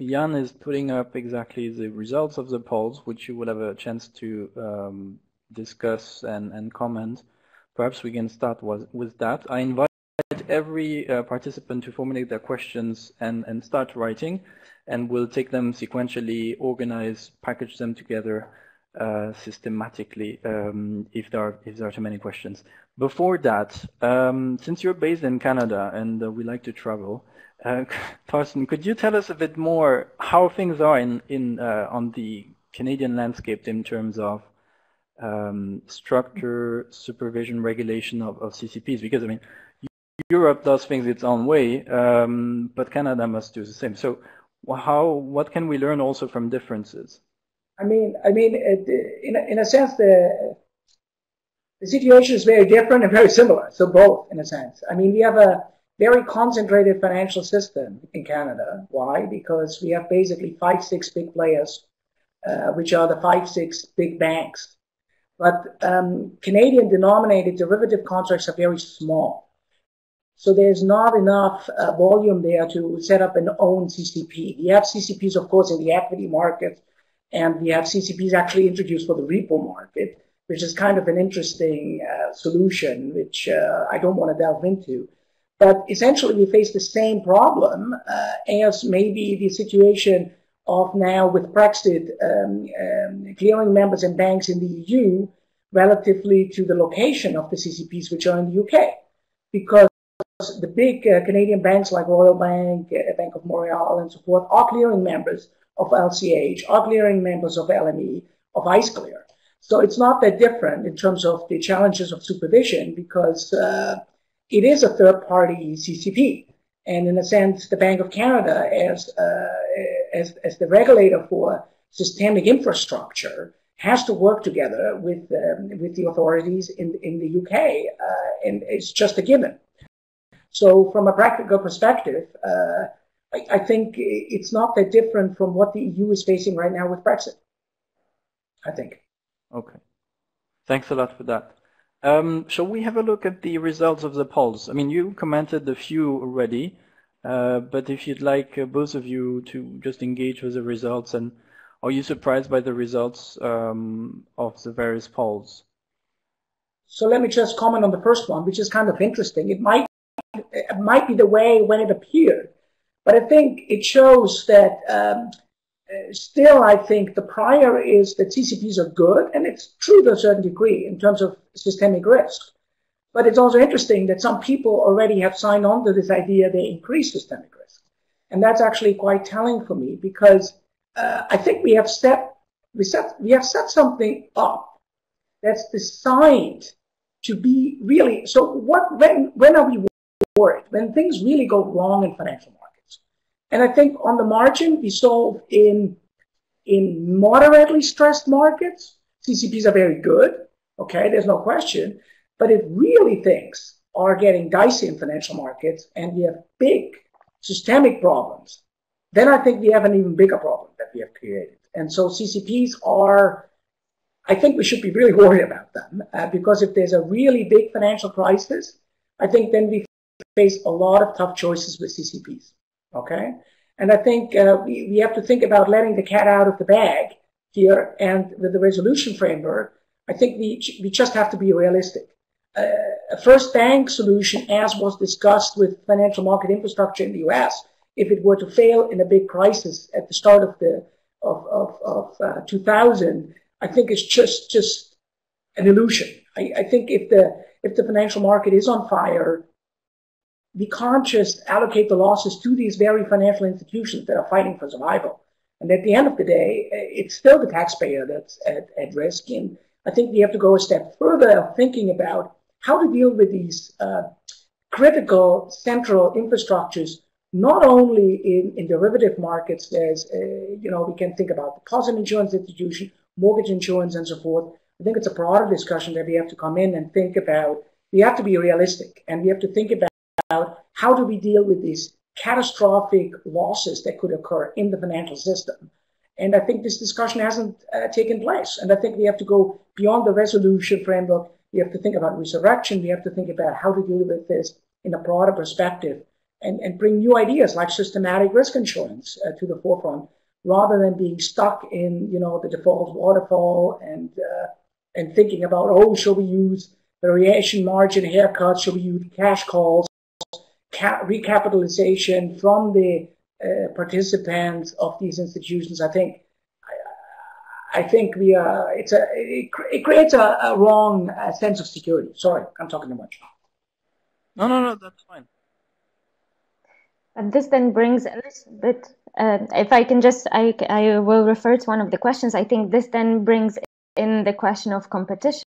Jan is putting up exactly the results of the polls, which you will have a chance to um, discuss and, and comment. Perhaps we can start with, with that. I invite every uh, participant to formulate their questions and, and start writing, and we'll take them sequentially, organize, package them together uh, systematically um, if, there are, if there are too many questions. Before that, um, since you're based in Canada and uh, we like to travel, uh, Thorsten, could you tell us a bit more how things are in, in, uh, on the Canadian landscape in terms of um, structure, supervision, regulation of, of C C Ps? Because, I mean, Europe does things its own way, um, but Canada must do the same. So, how what can we learn also from differences? I mean, I mean, it, in a, in a sense, the the situation is very different and very similar. So both, in a sense. I mean, we have a very concentrated financial system in Canada. Why? Because we have basically five, six big players, uh, which are the five, six big banks. But um, Canadian-denominated derivative contracts are very small. So there's not enough uh, volume there to set up an own C C P. We have C C Ps, of course, in the equity market, and we have C C Ps actually introduced for the repo market, which is kind of an interesting uh, solution, which uh, I don't want to delve into. But essentially, we face the same problem uh, as maybe the situation of now with Brexit, um, um, clearing members and banks in the E U relatively to the location of the C C Ps, which are in the U K. Because the big uh, Canadian banks like Royal Bank, uh, Bank of Montreal and so forth are clearing members of L C H, are clearing members of L M E, of ICE Clear. So it's not that different in terms of the challenges of supervision, because uh, it is a third-party C C P. And in a sense, the Bank of Canada, as, uh, as, as the regulator for systemic infrastructure, has to work together with, um, with the authorities in, in the U K. Uh, and it's just a given. So from a practical perspective, uh, I, I think it's not that different from what the E U is facing right now with Brexit, I think. Okay. Thanks a lot for that. Um, shall we have a look at the results of the polls? I mean, you commented a few already, uh, but if you'd like uh, both of you to just engage with the results, and are you surprised by the results um, of the various polls? So let me just comment on the first one, which is kind of interesting. It might, it might be the way when it appeared, but I think it shows that um, Uh, still, I think the prior is that C C Ps are good, and it's true to a certain degree in terms of systemic risk. But it's also interesting that some people already have signed on to this idea they increase systemic risk. And that's actually quite telling for me, because uh, I think we have set, we set, we have set something up that's designed to be really, so what, when, when are we worried? When things really go wrong in financial markets. And I think on the margin, we saw in, in moderately stressed markets, C C Ps are very good, okay, there's no question. But if really things are getting dicey in financial markets and we have big systemic problems, then I think we have an even bigger problem that we have created. And so C C Ps are, I think we should be really worried about them uh, because if there's a really big financial crisis, I think then we face a lot of tough choices with C C Ps. Okay, and I think uh, we, we have to think about letting the cat out of the bag here, and with the resolution framework, I think we, we just have to be realistic. Uh, a first bank solution, as was discussed with financial market infrastructure in the U S, if it were to fail in a big crisis at the start of the of, of, of uh, two thousand, I think it's just, just an illusion. I, I think if the, if the financial market is on fire, we can't just allocate the losses to these very financial institutions that are fighting for survival. And at the end of the day, it's still the taxpayer that's at, at risk. And I think we have to go a step further thinking about how to deal with these uh, critical central infrastructures, not only in, in derivative markets. There's, uh, you know, we can think about deposit insurance institution, mortgage insurance, and so forth. I think it's a broader discussion that we have to come in and think about. We have to be realistic, and we have to think about About how do we deal with these catastrophic losses that could occur in the financial system. And I think this discussion hasn't uh, taken place. And I think we have to go beyond the resolution framework. We have to think about resurrection. We have to think about how to deal with this in a broader perspective and, and bring new ideas like systematic risk insurance uh, to the forefront, rather than being stuck in, you know, the default waterfall and, uh, and thinking about, oh, shall we use variation margin haircuts? Shall we use cash calls? Recapitalization from the uh, participants of these institutions. I think, I, I think we are. It's a. It, it creates a, a wrong uh, sense of security. Sorry, I'm talking too much. No, no, no. That's fine. And this then brings a little bit. Uh, if I can just, I I will refer to one of the questions. I think this then brings in the question of competition,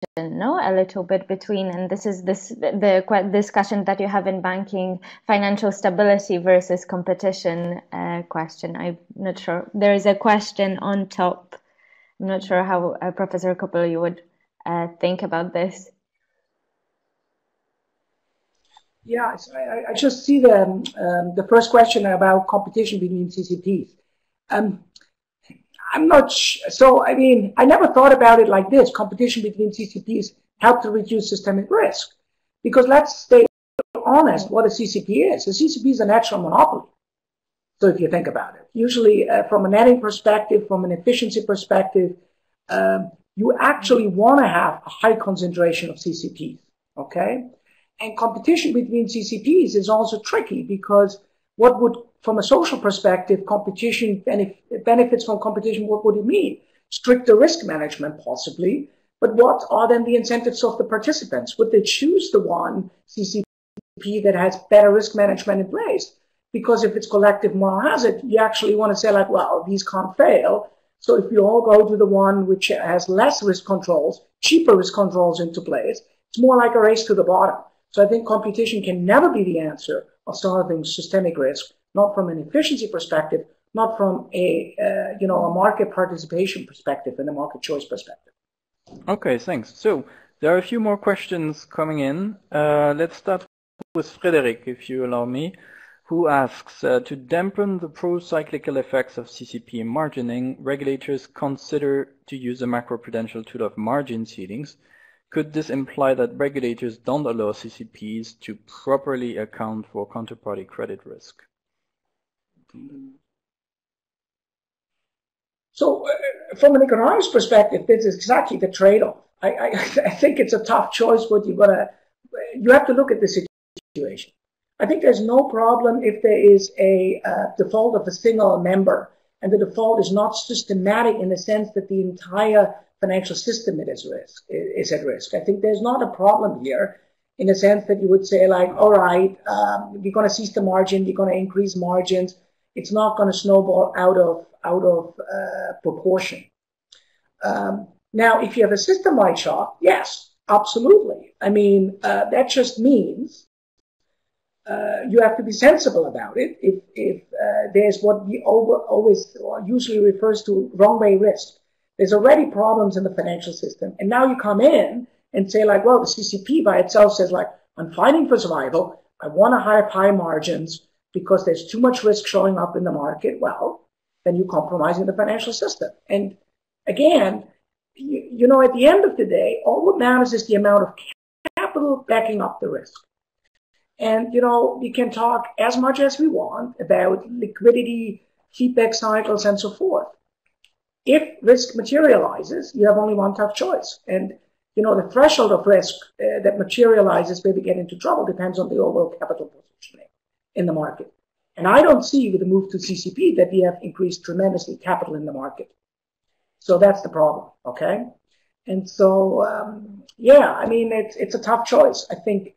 no, a little bit between, and this is this the, the discussion that you have in banking, financial stability versus competition uh, question. I'm not sure. There is a question on top. I'm not sure how uh, Professor Koeppl you would uh, think about this. Yeah, I, I just see the um, the first question about competition between C C Ps. Um, I'm not sh so. I mean, I never thought about it like this. Competition between C C Ps help to reduce systemic risk, because let's stay honest what a C C P is. A C C P is a natural monopoly. So if you think about it, usually uh, from a netting perspective, from an efficiency perspective, um, you actually want to have a high concentration of C C Ps, okay? And competition between C C Ps is also tricky because what would, from a social perspective, competition, and if it benefits from competition, what would it mean? Stricter risk management, possibly. But what are then the incentives of the participants? Would they choose the one C C P that has better risk management in place? Because if it's collective moral hazard, you actually want to say, like, well, these can't fail. So if you all go to the one which has less risk controls, cheaper risk controls into place, it's more like a race to the bottom. So I think computation can never be the answer of solving systemic risk, not from an efficiency perspective, not from a, uh, you know, a market participation perspective and a market choice perspective. Okay, thanks. So there are a few more questions coming in. Uh, let's start with Frederick, if you allow me, who asks, uh, to dampen the pro-cyclical effects of C C P margining, regulators consider to use a macroprudential tool of margin ceilings. Could this imply that regulators don't allow C C Ps to properly account for counterparty credit risk? So uh, from an economics perspective, this is exactly the trade-off. I, I, I think it's a tough choice. What you gotta, you have to look at the situation. I think there's no problem if there is a uh, default of a single member, and the default is not systematic in the sense that the entire financial system is at risk. Is at risk. I think there's not a problem here in the sense that you would say, like, all right, um, you're going to seize the margin, you're going to increase margins. It's not going to snowball out of out of uh, proportion. Um, now, if you have a system-wide shock, yes, absolutely. I mean, uh, that just means. Uh, you have to be sensible about it if, if uh, there's what we over, always or usually refers to wrong way risk. There's already problems in the financial system. And now you come in and say, like, well, the C C P by itself says, like, I'm fighting for survival. I want to have high margins because there's too much risk showing up in the market. Well, then you're compromising the financial system. And again, you, you know, at the end of the day, all what matters is the amount of capital backing up the risk. And, you know, we can talk as much as we want about liquidity, feedback cycles, and so forth. If risk materializes, you have only one tough choice. And, you know, the threshold of risk uh, that materializes where we get into trouble depends on the overall capital positioning in the market. And I don't see with the move to C C P that we have increased tremendously capital in the market. So that's the problem, okay? And so, um, yeah, I mean, it's, it's a tough choice, I think.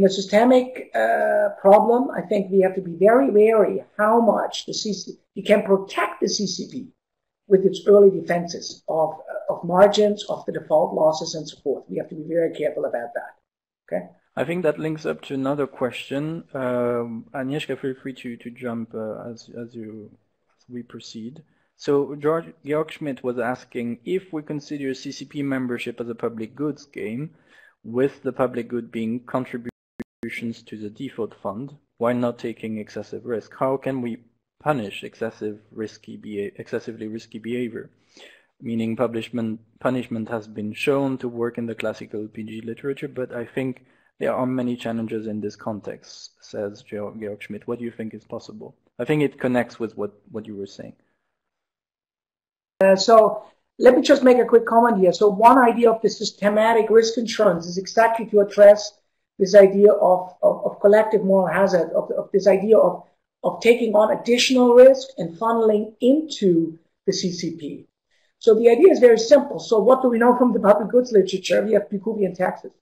In a systemic uh, problem, I think we have to be very wary how much the C C P, you can protect the C C P with its early defenses of, uh, of margins, of the default losses, and so forth. We have to be very careful about that. Okay. I think that links up to another question. Um, Agnieszka, feel free to, to jump uh, as, as, you, as we proceed. So George, Georg Schmidt was asking, if we consider C C P membership as a public goods game, with the public good being contributed to the default fund, while not taking excessive risk, how can we punish excessive risky be excessively risky behavior? Meaning, punishment punishment has been shown to work in the classical P G literature, but I think there are many challenges in this context, says Georg, Georg Schmidt. What do you think is possible? I think it connects with what what you were saying. Uh, so let me just make a quick comment here. So one idea of the systematic risk insurance is exactly to address this idea of, of, of collective moral hazard, of, of this idea of, of taking on additional risk and funneling into the C C P. So the idea is very simple. So what do we know from the public goods literature? We have Pikuvian taxes.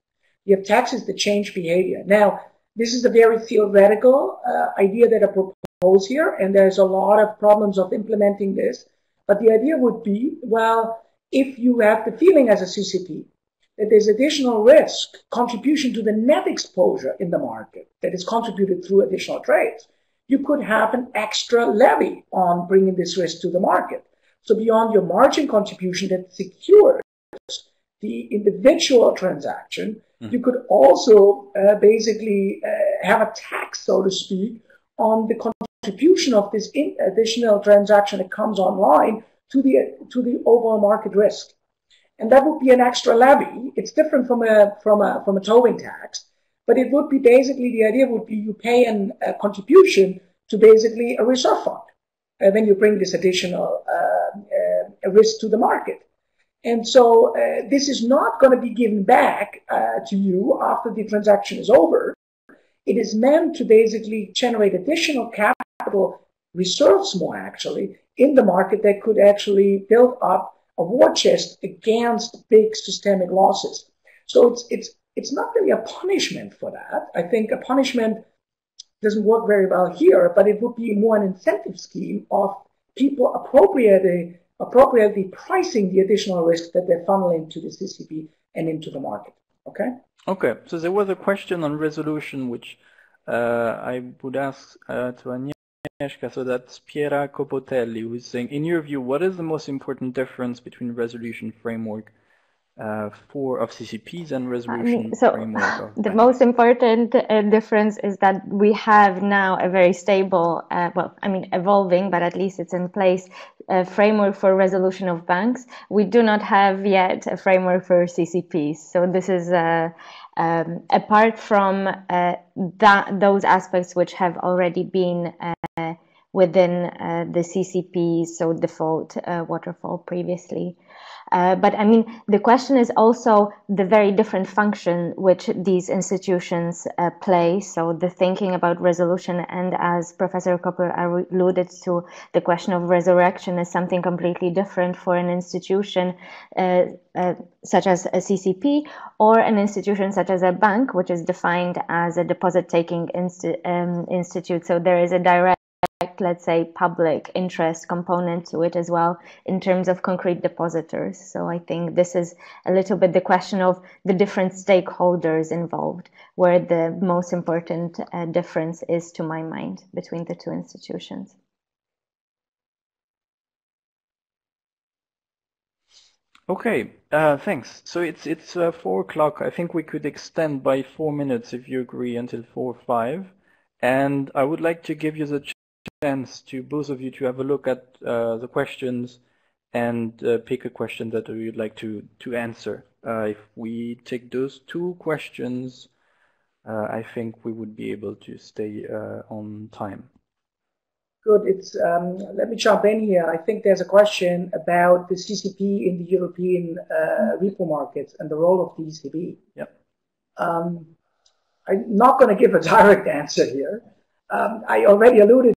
We have taxes that change behavior. Now, this is a very theoretical uh, idea that I propose here, and there's a lot of problems of implementing this. But the idea would be, well, if you have the feeling as a C C P, that there's additional risk contribution to the net exposure in the market that is contributed through additional trades, you could have an extra levy on bringing this risk to the market. So beyond your margin contribution that secures the individual transaction, mm-hmm. you could also uh, basically uh, have a tax, so to speak, on the contribution of this in additional transaction that comes online to the, to the overall market risk. And that would be an extra levy. It's different from a, from a, from a towing tax, But it would be basically, the idea would be you pay an, a contribution to basically a reserve fund uh, when you bring this additional uh, uh, risk to the market. And so uh, this is not going to be given back uh, to you after the transaction is over. It is meant to basically generate additional capital reserves, more actually, in the market that could actually build up a war chest against big systemic losses. So it's, it's, it's not really a punishment for that. I think a punishment doesn't work very well here, but it would be more an incentive scheme of people appropriately, appropriately pricing the additional risk that they funnel into the C C P and into the market. Okay? Okay. So there was a question on resolution, which uh, I would ask uh, to Anya. So that's Piera Copotelli, who's saying, in your view, what is the most important difference between resolution framework uh, for of C C Ps and resolution I mean, so framework? Of the most important uh, difference is that we have now a very stable, uh, well, I mean, evolving, but at least it's in place, a framework for resolution of banks. We do not have yet a framework for C C Ps. So this is a... Um, apart from uh, that, those aspects which have already been uh, within uh, the C C P, so default uh, waterfall previously. Uh, but I mean, the question is also the very different function which these institutions uh, play. So the thinking about resolution, and as Professor Koeppl alluded to, the question of resurrection is something completely different for an institution uh, uh, such as a C C P or an institution such as a bank, which is defined as a deposit-taking insti um, institute. So there is a direct, let's say, public interest component to it as well in terms of concrete depositors. So I think this is a little bit the question of the different stakeholders involved, where the most important uh, difference is, to my mind, between the two institutions. Okay, uh, thanks. So it's it's uh, four o'clock. I think we could extend by four minutes if you agree until four or five, and I would like to give you the chance to both of you to have a look at uh, the questions and uh, pick a question that you'd like to to answer. Uh, if we take those two questions, uh, I think we would be able to stay uh, on time. Good. It's um, let me jump in here. I think there's a question about the C C P in the European uh, repo markets and the role of the E C B. Yeah. Um, I'm not going to give a direct answer here. Um, I already alluded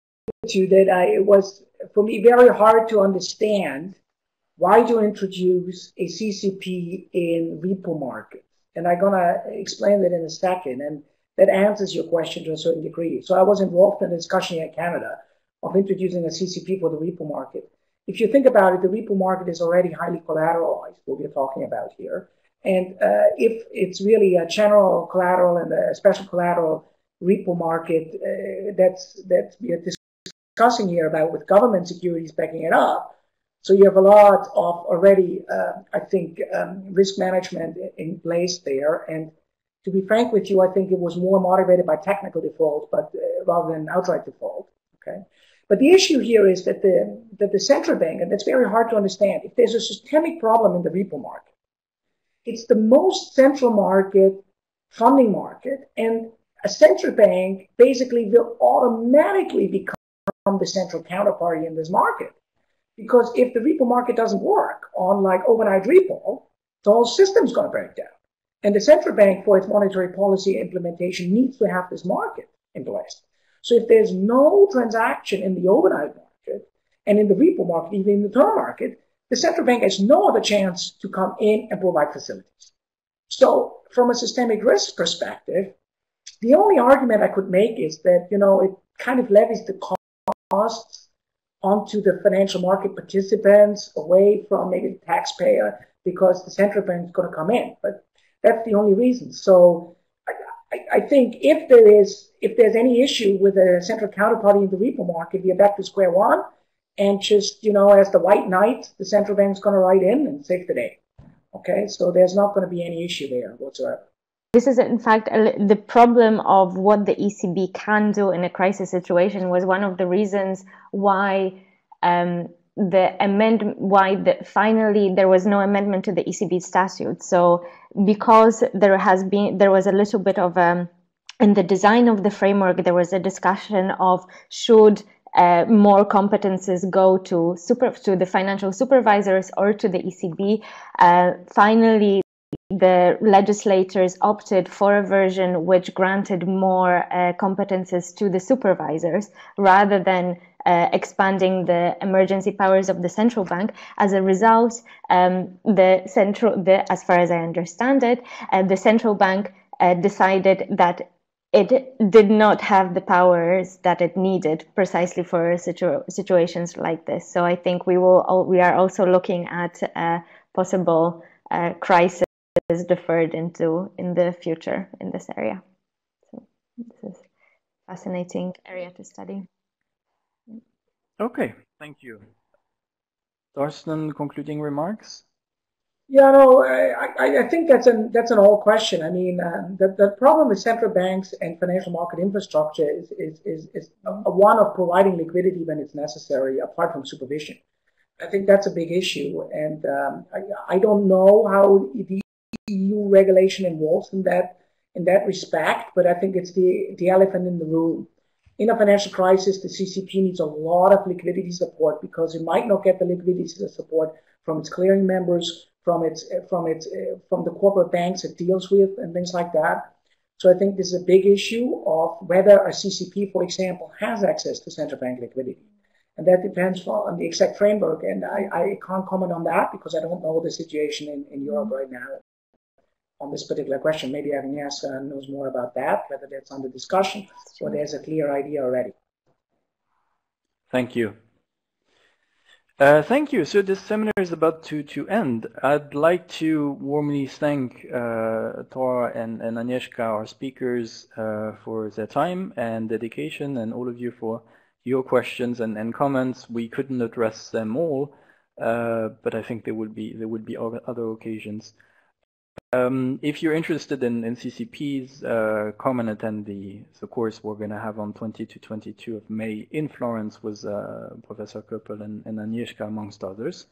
to that I, it was, for me, very hard to understand why to introduce a C C P in repo market. And I'm going to explain that in a second, and that answers your question to a certain degree. So I was involved in a discussion here in Canada of introducing a C C P for the repo market. If you think about it, the repo market is already highly collateralized, what we're talking about here. And uh, if it's really a general collateral and a special collateral repo market, uh, that's, that's we are discussing here about with government securities backing it up. So you have a lot of already, uh, I think, um, risk management in place there. And to be frank with you, I think it was more motivated by technical default, but uh, rather than outright default. Okay. But the issue here is that the, that the central bank, and that's very hard to understand, if there's a systemic problem in the repo market, it's the most central market, funding market, and a central bank basically will automatically become the central counterparty in this market. Because if the repo market doesn't work on like overnight repo, the whole system's going to break down. And the central bank, for its monetary policy implementation, needs to have this market in place. So if there's no transaction in the overnight market and in the repo market, even in the term market, the central bank has no other chance to come in and provide facilities. So from a systemic risk perspective, the only argument I could make is that, you know, it kind of levies the cost costs onto the financial market participants away from maybe the taxpayer, because the central bank is going to come in. But that's the only reason. So I, I, I think if there is, if there's any issue with a central counterparty in the repo market, we are back to square one, and just, you know, as the white knight, the central bank is going to ride in and save the day. Okay, so there's not going to be any issue there whatsoever. This is, in fact, the problem of what the E C B can do in a crisis situation was one of the reasons why um, the amendment, why the, finally there was no amendment to the E C B statute. So because there has been, there was a little bit of a in the design of the framework, there was a discussion of should Uh, more competences go to super to the financial supervisors or to the E C B. Uh, finally, the legislators opted for a version which granted more uh, competences to the supervisors rather than uh, expanding the emergency powers of the central bank. As a result, um, the central, the, as far as I understand it, uh, the central bank uh, decided that it did not have the powers that it needed precisely for situ situations like this. So I think we will. We are also looking at uh, possible uh, crises deferred into in the future in this area. So this is a fascinating area to study. Okay, thank you, Thorsten. Concluding remarks. Yeah, no, I, I think that's an that's an old question. I mean, uh, the the problem with central banks and financial market infrastructure is is is, is a, a one of providing liquidity when it's necessary, apart from supervision. I think that's a big issue, and um, I, I don't know how the E U regulation involves in that in that respect. But I think it's the the elephant in the room. In a financial crisis, the C C P needs a lot of liquidity support because it might not get the liquidity support from its clearing members, from its from its from the corporate banks it deals with, and things like that. So I think this is a big issue of whether a C C P, for example, has access to central bank liquidity, and that depends on the exact framework. And I, I can't comment on that because I don't know the situation in, in Europe right now on this particular question. Maybe Agnes uh, knows more about that, whether that's under discussion or there's a clear idea already. Thank you. Uh, thank you. So this seminar is about to, to end. I'd like to warmly thank uh, Thor and, and Agnieszka, our speakers, uh, for their time and dedication, and all of you for your questions and, and comments. We couldn't address them all, uh, but I think there would be there would be other occasions. Um, if you're interested in, in C C Ps, uh, come and attend the, the course we're going to have on twenty to twenty-two of May in Florence with uh, Professor Koeppl and, and Agnieszka, amongst others.